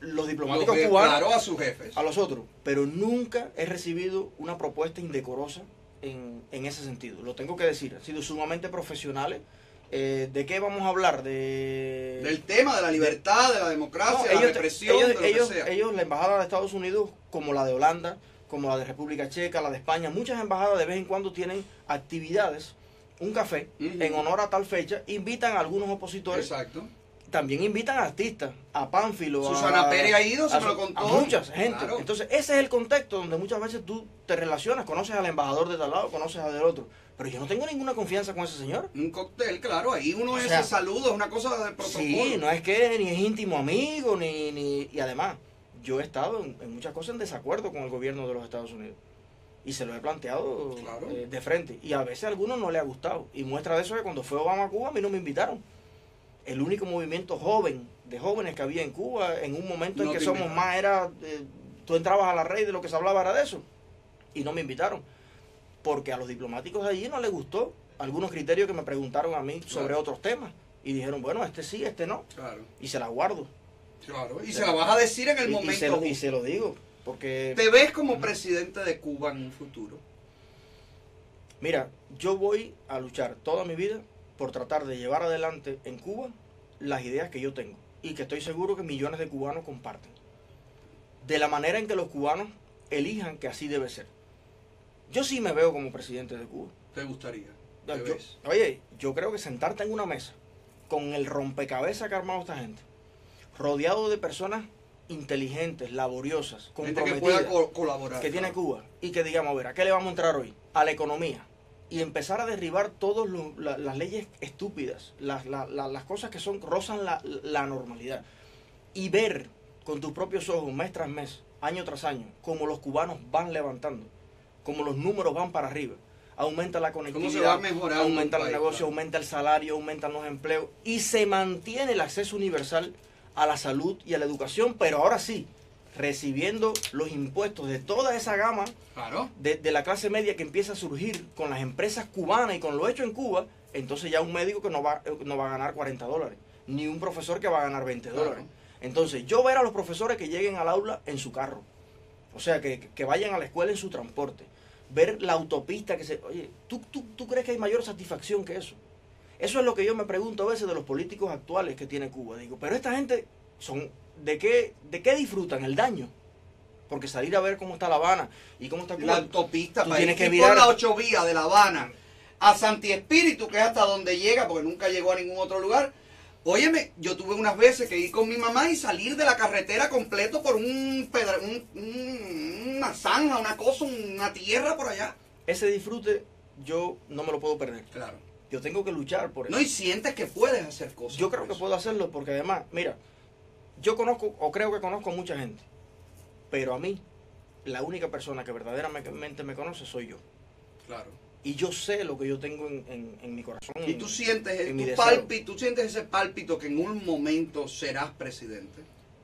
los diplomáticos lo cubanos. Claro, a sus jefes. A los otros. Pero nunca he recibido una propuesta indecorosa en, en ese sentido. Lo tengo que decir. Han sido sumamente profesionales. Eh, ¿De qué vamos a hablar? De... Del tema de la libertad, de la democracia, no, de la ellos, represión, ellos, de lo ellos, que sea. Ellos, la embajada de Estados Unidos, como la de Holanda, como la de República Checa, la de España, muchas embajadas de vez en cuando tienen actividades, un café, uh-huh. en honor a tal fecha, invitan a algunos opositores. Exacto. También invitan a artistas, a Pánfilo, Susana a... Pérez ha ido, se a, me lo contó. A muchas gente. Claro. Entonces, ese es el contexto donde muchas veces tú te relacionas, conoces al embajador de tal lado, conoces al del otro. Pero yo no tengo ninguna confianza con ese señor. Un cóctel, claro, ahí uno o es sea, ese saludo, es una cosa de protocolo. Sí, no es que ni es íntimo amigo, ni... ni y además... yo he estado en, en muchas cosas en desacuerdo con el gobierno de los Estados Unidos. Y se lo he planteado claro. eh, de frente. Y a veces a algunos no le ha gustado. Y muestra de eso que cuando fue Obama a Cuba, a mí no me invitaron. El único movimiento joven, de jóvenes que había en Cuba, en un momento no en que Somos Más era... Eh, tú entrabas a la red y de lo que se hablaba era de eso. Y no me invitaron. Porque a los diplomáticos de allí no les gustó algunos criterios que me preguntaron a mí claro. sobre otros temas. Y dijeron, bueno, este sí, este no. Claro. Y se la guardo. Claro. Y se, se la vas a decir en el y, momento. Y se, lo, y se lo digo. Porque, ¿te ves como presidente de Cuba en un futuro? Mira, yo voy a luchar toda mi vida por tratar de llevar adelante en Cuba las ideas que yo tengo y que estoy seguro que millones de cubanos comparten. De la manera en que los cubanos elijan que así debe ser. Yo sí me veo como presidente de Cuba. ¿Te gustaría? ¿Te yo, ves? Oye, yo creo que sentarte en una mesa con el rompecabezas que ha armado esta gente, rodeado de personas inteligentes, laboriosas, comprometidas, gente que pueda colaborar, que tiene Cuba, y que digamos, a ver, ¿a qué le vamos a entrar hoy? A la economía, y empezar a derribar todas la, las leyes estúpidas, las, la, la, las cosas que son rozan la, la normalidad, y ver con tus propios ojos, mes tras mes, año tras año, como los cubanos van levantando, como los números van para arriba, aumenta la conectividad, aumenta el negocio, aumenta el salario, aumentan los empleos, y se mantiene el acceso universal a la salud y a la educación, pero ahora sí, recibiendo los impuestos de toda esa gama claro. de, de la clase media que empieza a surgir con las empresas cubanas y con lo hecho en Cuba, entonces ya un médico que no va, no va a ganar cuarenta dólares, ni un profesor que va a ganar veinte dólares. Entonces, yo ver a los profesores que lleguen al aula en su carro, o sea, que, que vayan a la escuela en su transporte, ver la autopista que se... Oye, ¿tú, tú, ¿tú crees que hay mayor satisfacción que eso? Eso es lo que yo me pregunto a veces de los políticos actuales que tiene Cuba. Digo, pero esta gente, son ¿de qué, de qué disfrutan? El daño. Porque salir a ver cómo está La Habana y cómo está Cuba. La autopista, tú tienes que mirar por la ocho vías de La Habana a Santi Espíritu, que es hasta donde llega, porque nunca llegó a ningún otro lugar. Óyeme, yo tuve unas veces que ir con mi mamá y salir de la carretera completo por un, pedra, un, un una zanja, una cosa, una tierra por allá. Ese disfrute yo no me lo puedo perder. Claro. Yo tengo que luchar por eso. No, y sientes que puedes hacer cosas. Yo creo que puedo hacerlo porque además, mira, yo conozco o creo que conozco a mucha gente, pero a mí, la única persona que verdaderamente me conoce soy yo. Claro. Y yo sé lo que yo tengo en, en, en mi corazón. Y tú, en, sientes, en tu pálpito, tú sientes ese pálpito que en un momento serás presidente.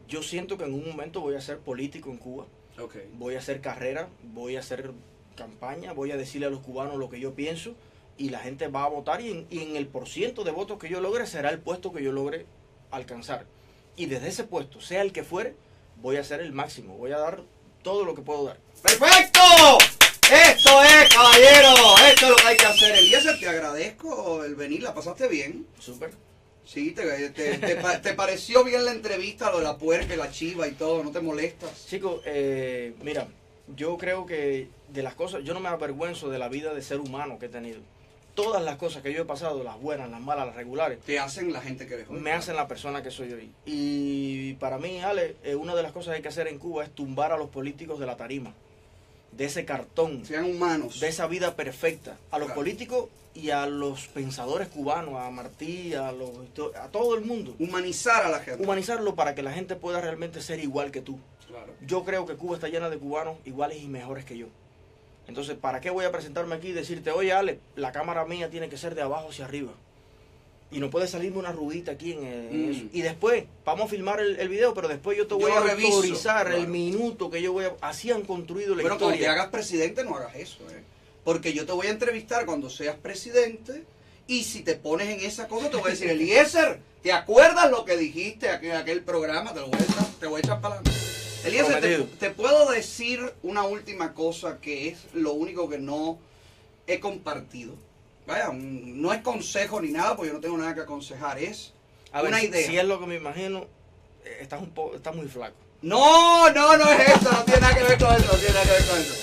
Yo siento que en un momento voy a ser político en Cuba. Okay. Voy a hacer carrera, voy a hacer campaña, voy a decirle a los cubanos lo que yo pienso. Y la gente va a votar y en, y en el porciento de votos que yo logre será el puesto que yo logre alcanzar. Y desde ese puesto, sea el que fuere, voy a hacer el máximo. Voy a dar todo lo que puedo dar. ¡Perfecto! Esto es, caballero. Esto es lo que hay que hacer. Eliécer, te agradezco el venir. ¿La pasaste bien? Súper. Sí, te, te, te, te pareció bien la entrevista, lo de la puerca y la chiva y todo. ¿No te molestas? Chicos, eh, mira, yo creo que de las cosas, yo no me avergüenzo de la vida de ser humano que he tenido. Todas las cosas que yo he pasado, las buenas, las malas, las regulares, te hacen la gente que eres hoy. Me hacen la persona que soy hoy. Y para mí, Ale, una de las cosas que hay que hacer en Cuba es tumbar a los políticos de la tarima, de ese cartón. Sean humanos. De esa vida perfecta. A los claro. políticos y a los pensadores cubanos, a Martí, a, los, a todo el mundo. Humanizar a la gente. Humanizarlo para que la gente pueda realmente ser igual que tú. Claro. Yo creo que Cuba está llena de cubanos iguales y mejores que yo. Entonces, ¿para qué voy a presentarme aquí y decirte, oye, Ale, la cámara mía tiene que ser de abajo hacia arriba? Y no puede salirme una rudita aquí en, en mm. eso. Y después, vamos a filmar el, el video, pero después yo te yo voy a reviso, autorizar claro. el minuto que yo voy a... Así han construido la pero historia. Pero cuando te hagas presidente, no hagas eso, ¿eh? Porque yo te voy a entrevistar cuando seas presidente y si te pones en esa cosa, te voy a decir, Eliécer, ¿te acuerdas lo que dijiste en aquel, aquel programa? Te lo voy a echar, te voy a echar para adelante. Eliécer, te, te puedo decir una última cosa que es lo único que no he compartido. Vaya, un, no es consejo ni nada, porque yo no tengo nada que aconsejar. Es a una ver, idea. Si es lo que me imagino, estás, un po, estás muy flaco. No, no, no es eso. No tiene nada que ver con eso. No tiene nada que ver con eso.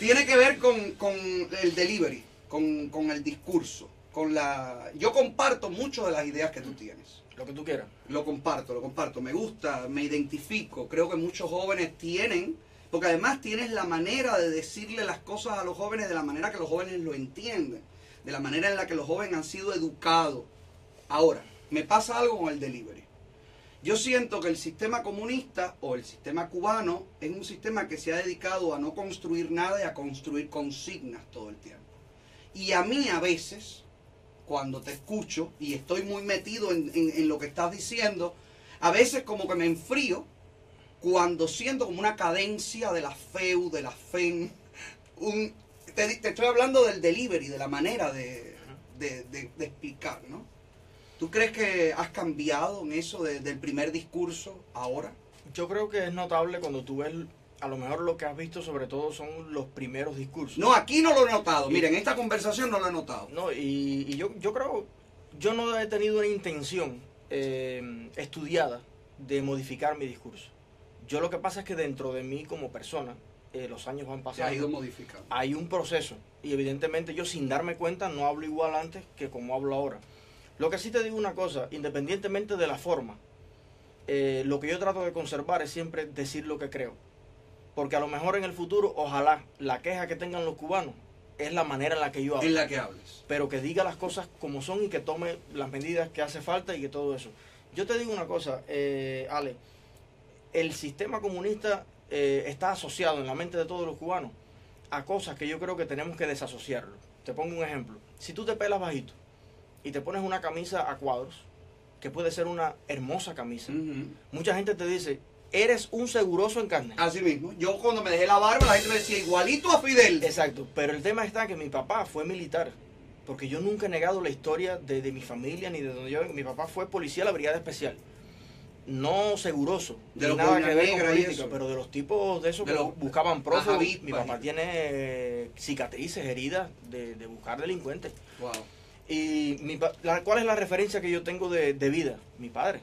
Tiene que ver con, con el delivery, con, con el discurso. Con la, yo comparto mucho de las ideas que tú tienes. Lo que tú quieras. Lo comparto, lo comparto. Me gusta, me identifico. Creo que muchos jóvenes tienen, porque además tienes la manera de decirle las cosas a los jóvenes de la manera que los jóvenes lo entienden, de la manera en la que los jóvenes han sido educados. Ahora, me pasa algo con el delivery. Yo siento que el sistema comunista o el sistema cubano es un sistema que se ha dedicado a no construir nada y a construir consignas todo el tiempo. Y a mí a veces, cuando te escucho y estoy muy metido en, en, en lo que estás diciendo, a veces como que me enfrío cuando siento como una cadencia de la F E U, de la F E M. Un, te, te estoy hablando del delivery, de la manera de, de, de, de explicar, ¿no? ¿Tú crees que has cambiado en eso de, del primer discurso ahora? Yo creo que es notable cuando tú ves, a lo mejor lo que has visto sobre todo son los primeros discursos. No, aquí no lo he notado. Y, miren, en esta conversación no lo he notado. No, y, y yo, yo creo, yo no he tenido una intención eh, estudiada de modificar mi discurso. Yo lo que pasa es que dentro de mí como persona, eh, los años van pasando. Se ha ido modificando. Hay un proceso y evidentemente yo sin darme cuenta no hablo igual antes que como hablo ahora. Lo que sí te digo una cosa, independientemente de la forma, eh, lo que yo trato de conservar es siempre decir lo que creo. Porque a lo mejor en el futuro, ojalá, la queja que tengan los cubanos es la manera en la que yo hablo. En la que hables. Pero que diga las cosas como son y que tome las medidas que hace falta y que todo eso. Yo te digo una cosa, eh, Ale, el sistema comunista eh, está asociado en la mente de todos los cubanos a cosas que yo creo que tenemos que desasociarlo. Te pongo un ejemplo. Si tú te pelas bajito y te pones una camisa a cuadros, que puede ser una hermosa camisa. Uh-huh. Mucha gente te dice, eres un seguroso en carne. Así mismo. Yo cuando me dejé la barba, la gente me decía, igualito a Fidel. Exacto. Pero el tema está que mi papá fue militar. Porque yo nunca he negado la historia de, de mi familia, ni de donde yo vengo. Mi papá fue policía de la Brigada Especial. No seguroso. De los nada que ver con política, pero de los tipos de esos de que los, buscaban prófugos. Mi papá tiene eh, cicatrices, heridas de, de buscar delincuentes. Wow. Y mi, la, ¿cuál es la referencia que yo tengo de, de vida? Mi padre,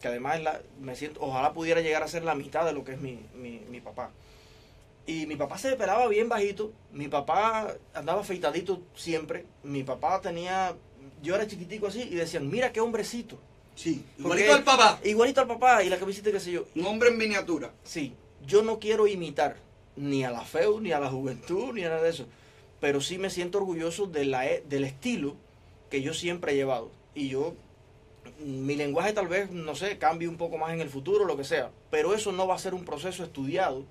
que además la, me siento, ojalá pudiera llegar a ser la mitad de lo que es mi, mi, mi papá. Y mi papá se pelaba bien bajito, mi papá andaba afeitadito siempre, mi papá tenía, yo era chiquitico así, y decían, mira qué hombrecito. Sí, igualito al papá. Igualito al papá, y la camiseta qué sé yo. Un hombre en miniatura. Sí, yo no quiero imitar ni a la F E U, ni a la juventud, ni nada de eso, pero sí me siento orgulloso de la, del estilo que yo siempre he llevado. Y yo, mi lenguaje tal vez, no sé, cambie un poco más en el futuro, lo que sea, pero eso no va a ser un proceso estudiado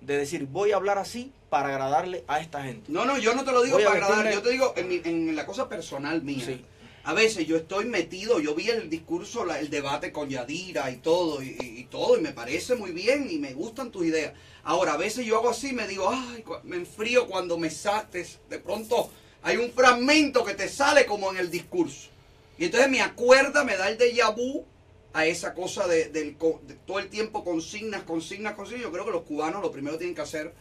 de decir, voy a hablar así para agradarle a esta gente. No, no, yo no te lo digo voy para agradarle, yo te digo en, mi, en la cosa personal mía. Sí. A veces yo estoy metido, yo vi el discurso, la, el debate con Yadira y todo, y, y todo, y me parece muy bien, y me gustan tus ideas. Ahora, a veces yo hago así, me digo, ay, me enfrío cuando me saltes, de pronto hay un fragmento que te sale como en el discurso. Y entonces me acuerda, me da el déjà vu a esa cosa de, de, de todo el tiempo consignas, consignas, consignas. Yo creo que los cubanos lo primero que tienen que hacer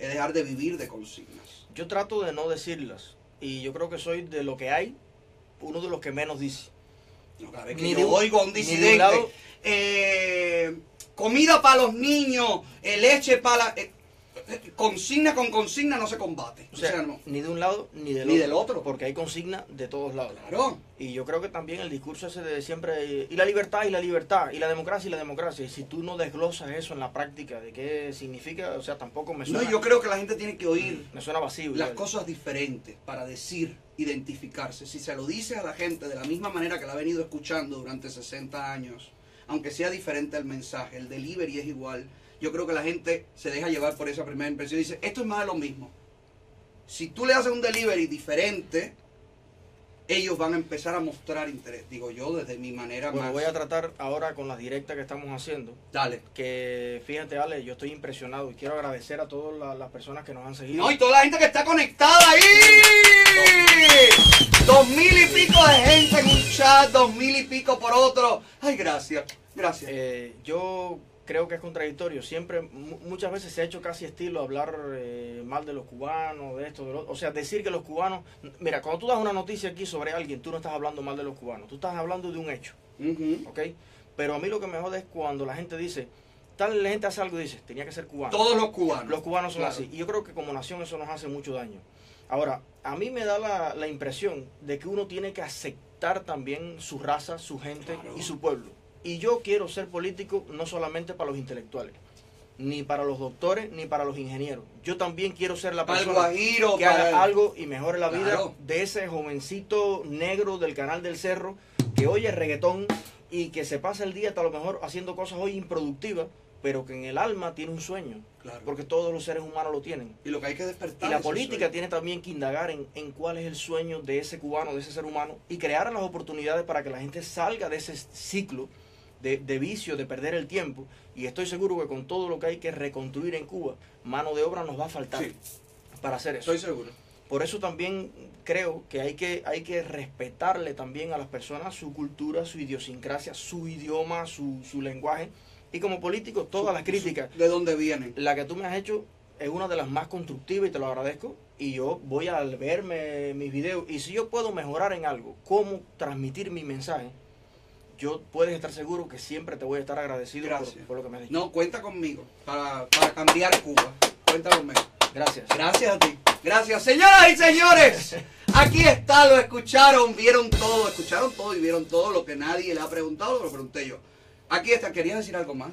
es dejar de vivir de consignas. Yo trato de no decirlas. Y yo creo que soy de lo que hay, uno de los que menos dice. No, cada vez que yo oigo a un disidente, lado, eh, comida para los niños, eh, leche para... La, eh, consigna con consigna no se combate, o sea, o sea no. Ni de un lado ni del, ni otro, del otro, porque hay consigna de todos lados. Claro. Y yo creo que también el discurso ese de siempre, y la libertad, y la libertad, y la democracia, y la democracia, y si tú no desglosas eso en la práctica de qué significa, o sea, tampoco me suena. No, yo creo que la gente tiene que oír me suena vacío, las cosas diferentes para decir, identificarse. Si se lo dices a la gente de la misma manera que la ha venido escuchando durante sesenta años, aunque sea diferente el mensaje, el delivery es igual. Yo creo que la gente se deja llevar por esa primera impresión y dice, esto es más de lo mismo. Si tú le haces un delivery diferente, ellos van a empezar a mostrar interés. Digo yo, desde mi manera bueno, más... Voy a tratar ahora con las directas que estamos haciendo. Dale. Que fíjate, Ale, yo estoy impresionado y quiero agradecer a todas la, las personas que nos han seguido. No, y toda la gente que está conectada ahí. Dos, dos mil y pico de gente en un chat, dos mil y pico por otro. Ay, gracias, gracias. Eh, yo... Creo que es contradictorio. Siempre, muchas veces se ha hecho casi estilo hablar eh, mal de los cubanos, de esto, de lo otro. O sea, decir que los cubanos... Mira, cuando tú das una noticia aquí sobre alguien, tú no estás hablando mal de los cubanos. Tú estás hablando de un hecho. Uh-huh. ¿Ok? Pero a mí lo que me jode es cuando la gente dice... Tal la gente hace algo y dice, tenía que ser cubano. Todos los cubanos. Los cubanos son claro. Así. Y yo creo que como nación eso nos hace mucho daño. Ahora, a mí me da la, la impresión de que uno tiene que aceptar también su raza, su gente claro. Y su pueblo. Y yo quiero ser político no solamente para los intelectuales, ni para los doctores, ni para los ingenieros. Yo también quiero ser la persona Guajiro, que haga el... algo y mejore la claro. Vida de ese jovencito negro del Canal del Cerro, que oye reggaetón y que se pasa el día hasta a lo mejor haciendo cosas hoy improductivas, pero que en el alma tiene un sueño, claro, porque todos los seres humanos lo tienen. Y lo que hay que despertar. Y la política tiene también que indagar en, en cuál es el sueño de ese cubano, de ese ser humano, y crear las oportunidades para que la gente salga de ese ciclo de, de vicio, de perder el tiempo. Y estoy seguro que con todo lo que hay que reconstruir en Cuba, mano de obra nos va a faltar, sí, para hacer eso. Estoy seguro. Por eso también creo que hay que, hay que respetarle también a las personas su cultura, su idiosincrasia, su idioma, su, su lenguaje. Y como político, todas las críticas... ¿De dónde vienen? La que tú me has hecho es una de las más constructivas y te lo agradezco. Y yo voy a verme mis videos. Y si yo puedo mejorar en algo, cómo transmitir mi mensaje, yo puedes estar seguro que siempre te voy a estar agradecido por, por lo que me has dicho. No, cuenta conmigo para, para cambiar Cuba. Cuenta conmigo. Gracias. Gracias a ti. Gracias. Señoras y señores, aquí está, lo escucharon, vieron todo. Escucharon todo y vieron todo. Lo que nadie le ha preguntado, lo pregunté yo. Aquí está, ¿querías decir algo más?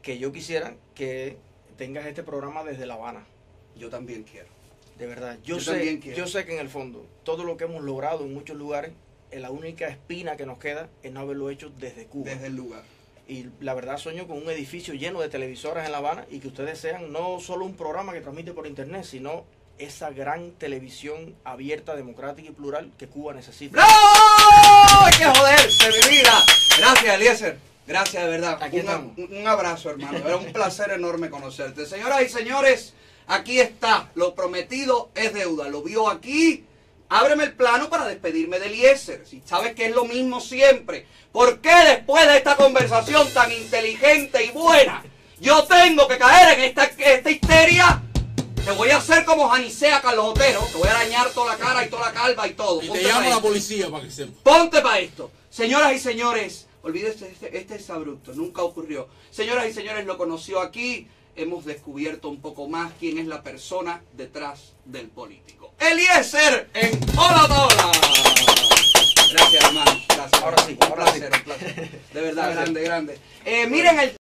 Que yo quisiera que tengas este programa desde La Habana. Yo también quiero. De verdad, yo, yo, sé, yo sé que en el fondo, todo lo que hemos logrado en muchos lugares, es la única espina que nos queda es no haberlo hecho desde Cuba. Desde el lugar. Y la verdad sueño con un edificio lleno de televisoras en La Habana y que ustedes sean no solo un programa que transmite por internet, sino esa gran televisión abierta, democrática y plural que Cuba necesita. ¡Bravo! ¡Hay que joderse, mi vida! Gracias, Eliécer. Gracias, de verdad. Aquí un, un abrazo, hermano. Era un placer enorme conocerte. Señoras y señores, aquí está. Lo prometido es deuda. Lo vio aquí. Ábreme el plano para despedirme de Eliécer. Si sabes que es lo mismo siempre. ¿Por qué después de esta conversación tan inteligente y buena, yo tengo que caer en esta, esta histeria? Te voy a hacer como Janicea Carlos Otero. Te voy a arañar toda la cara y toda la calva y todo. Y te llamo la policía para que sepa. Ponte para esto. Señoras y señores. Olvídese, este, este es abrupto, nunca ocurrió. Señoras y señores, lo conoció aquí. Hemos descubierto un poco más quién es la persona detrás del político. Eliécer en Hola Tola. Gracias, hermano. Gracias. Ahora sí, ahora sí. Un placer, un placer. De verdad, grande, grande. Eh, miren el...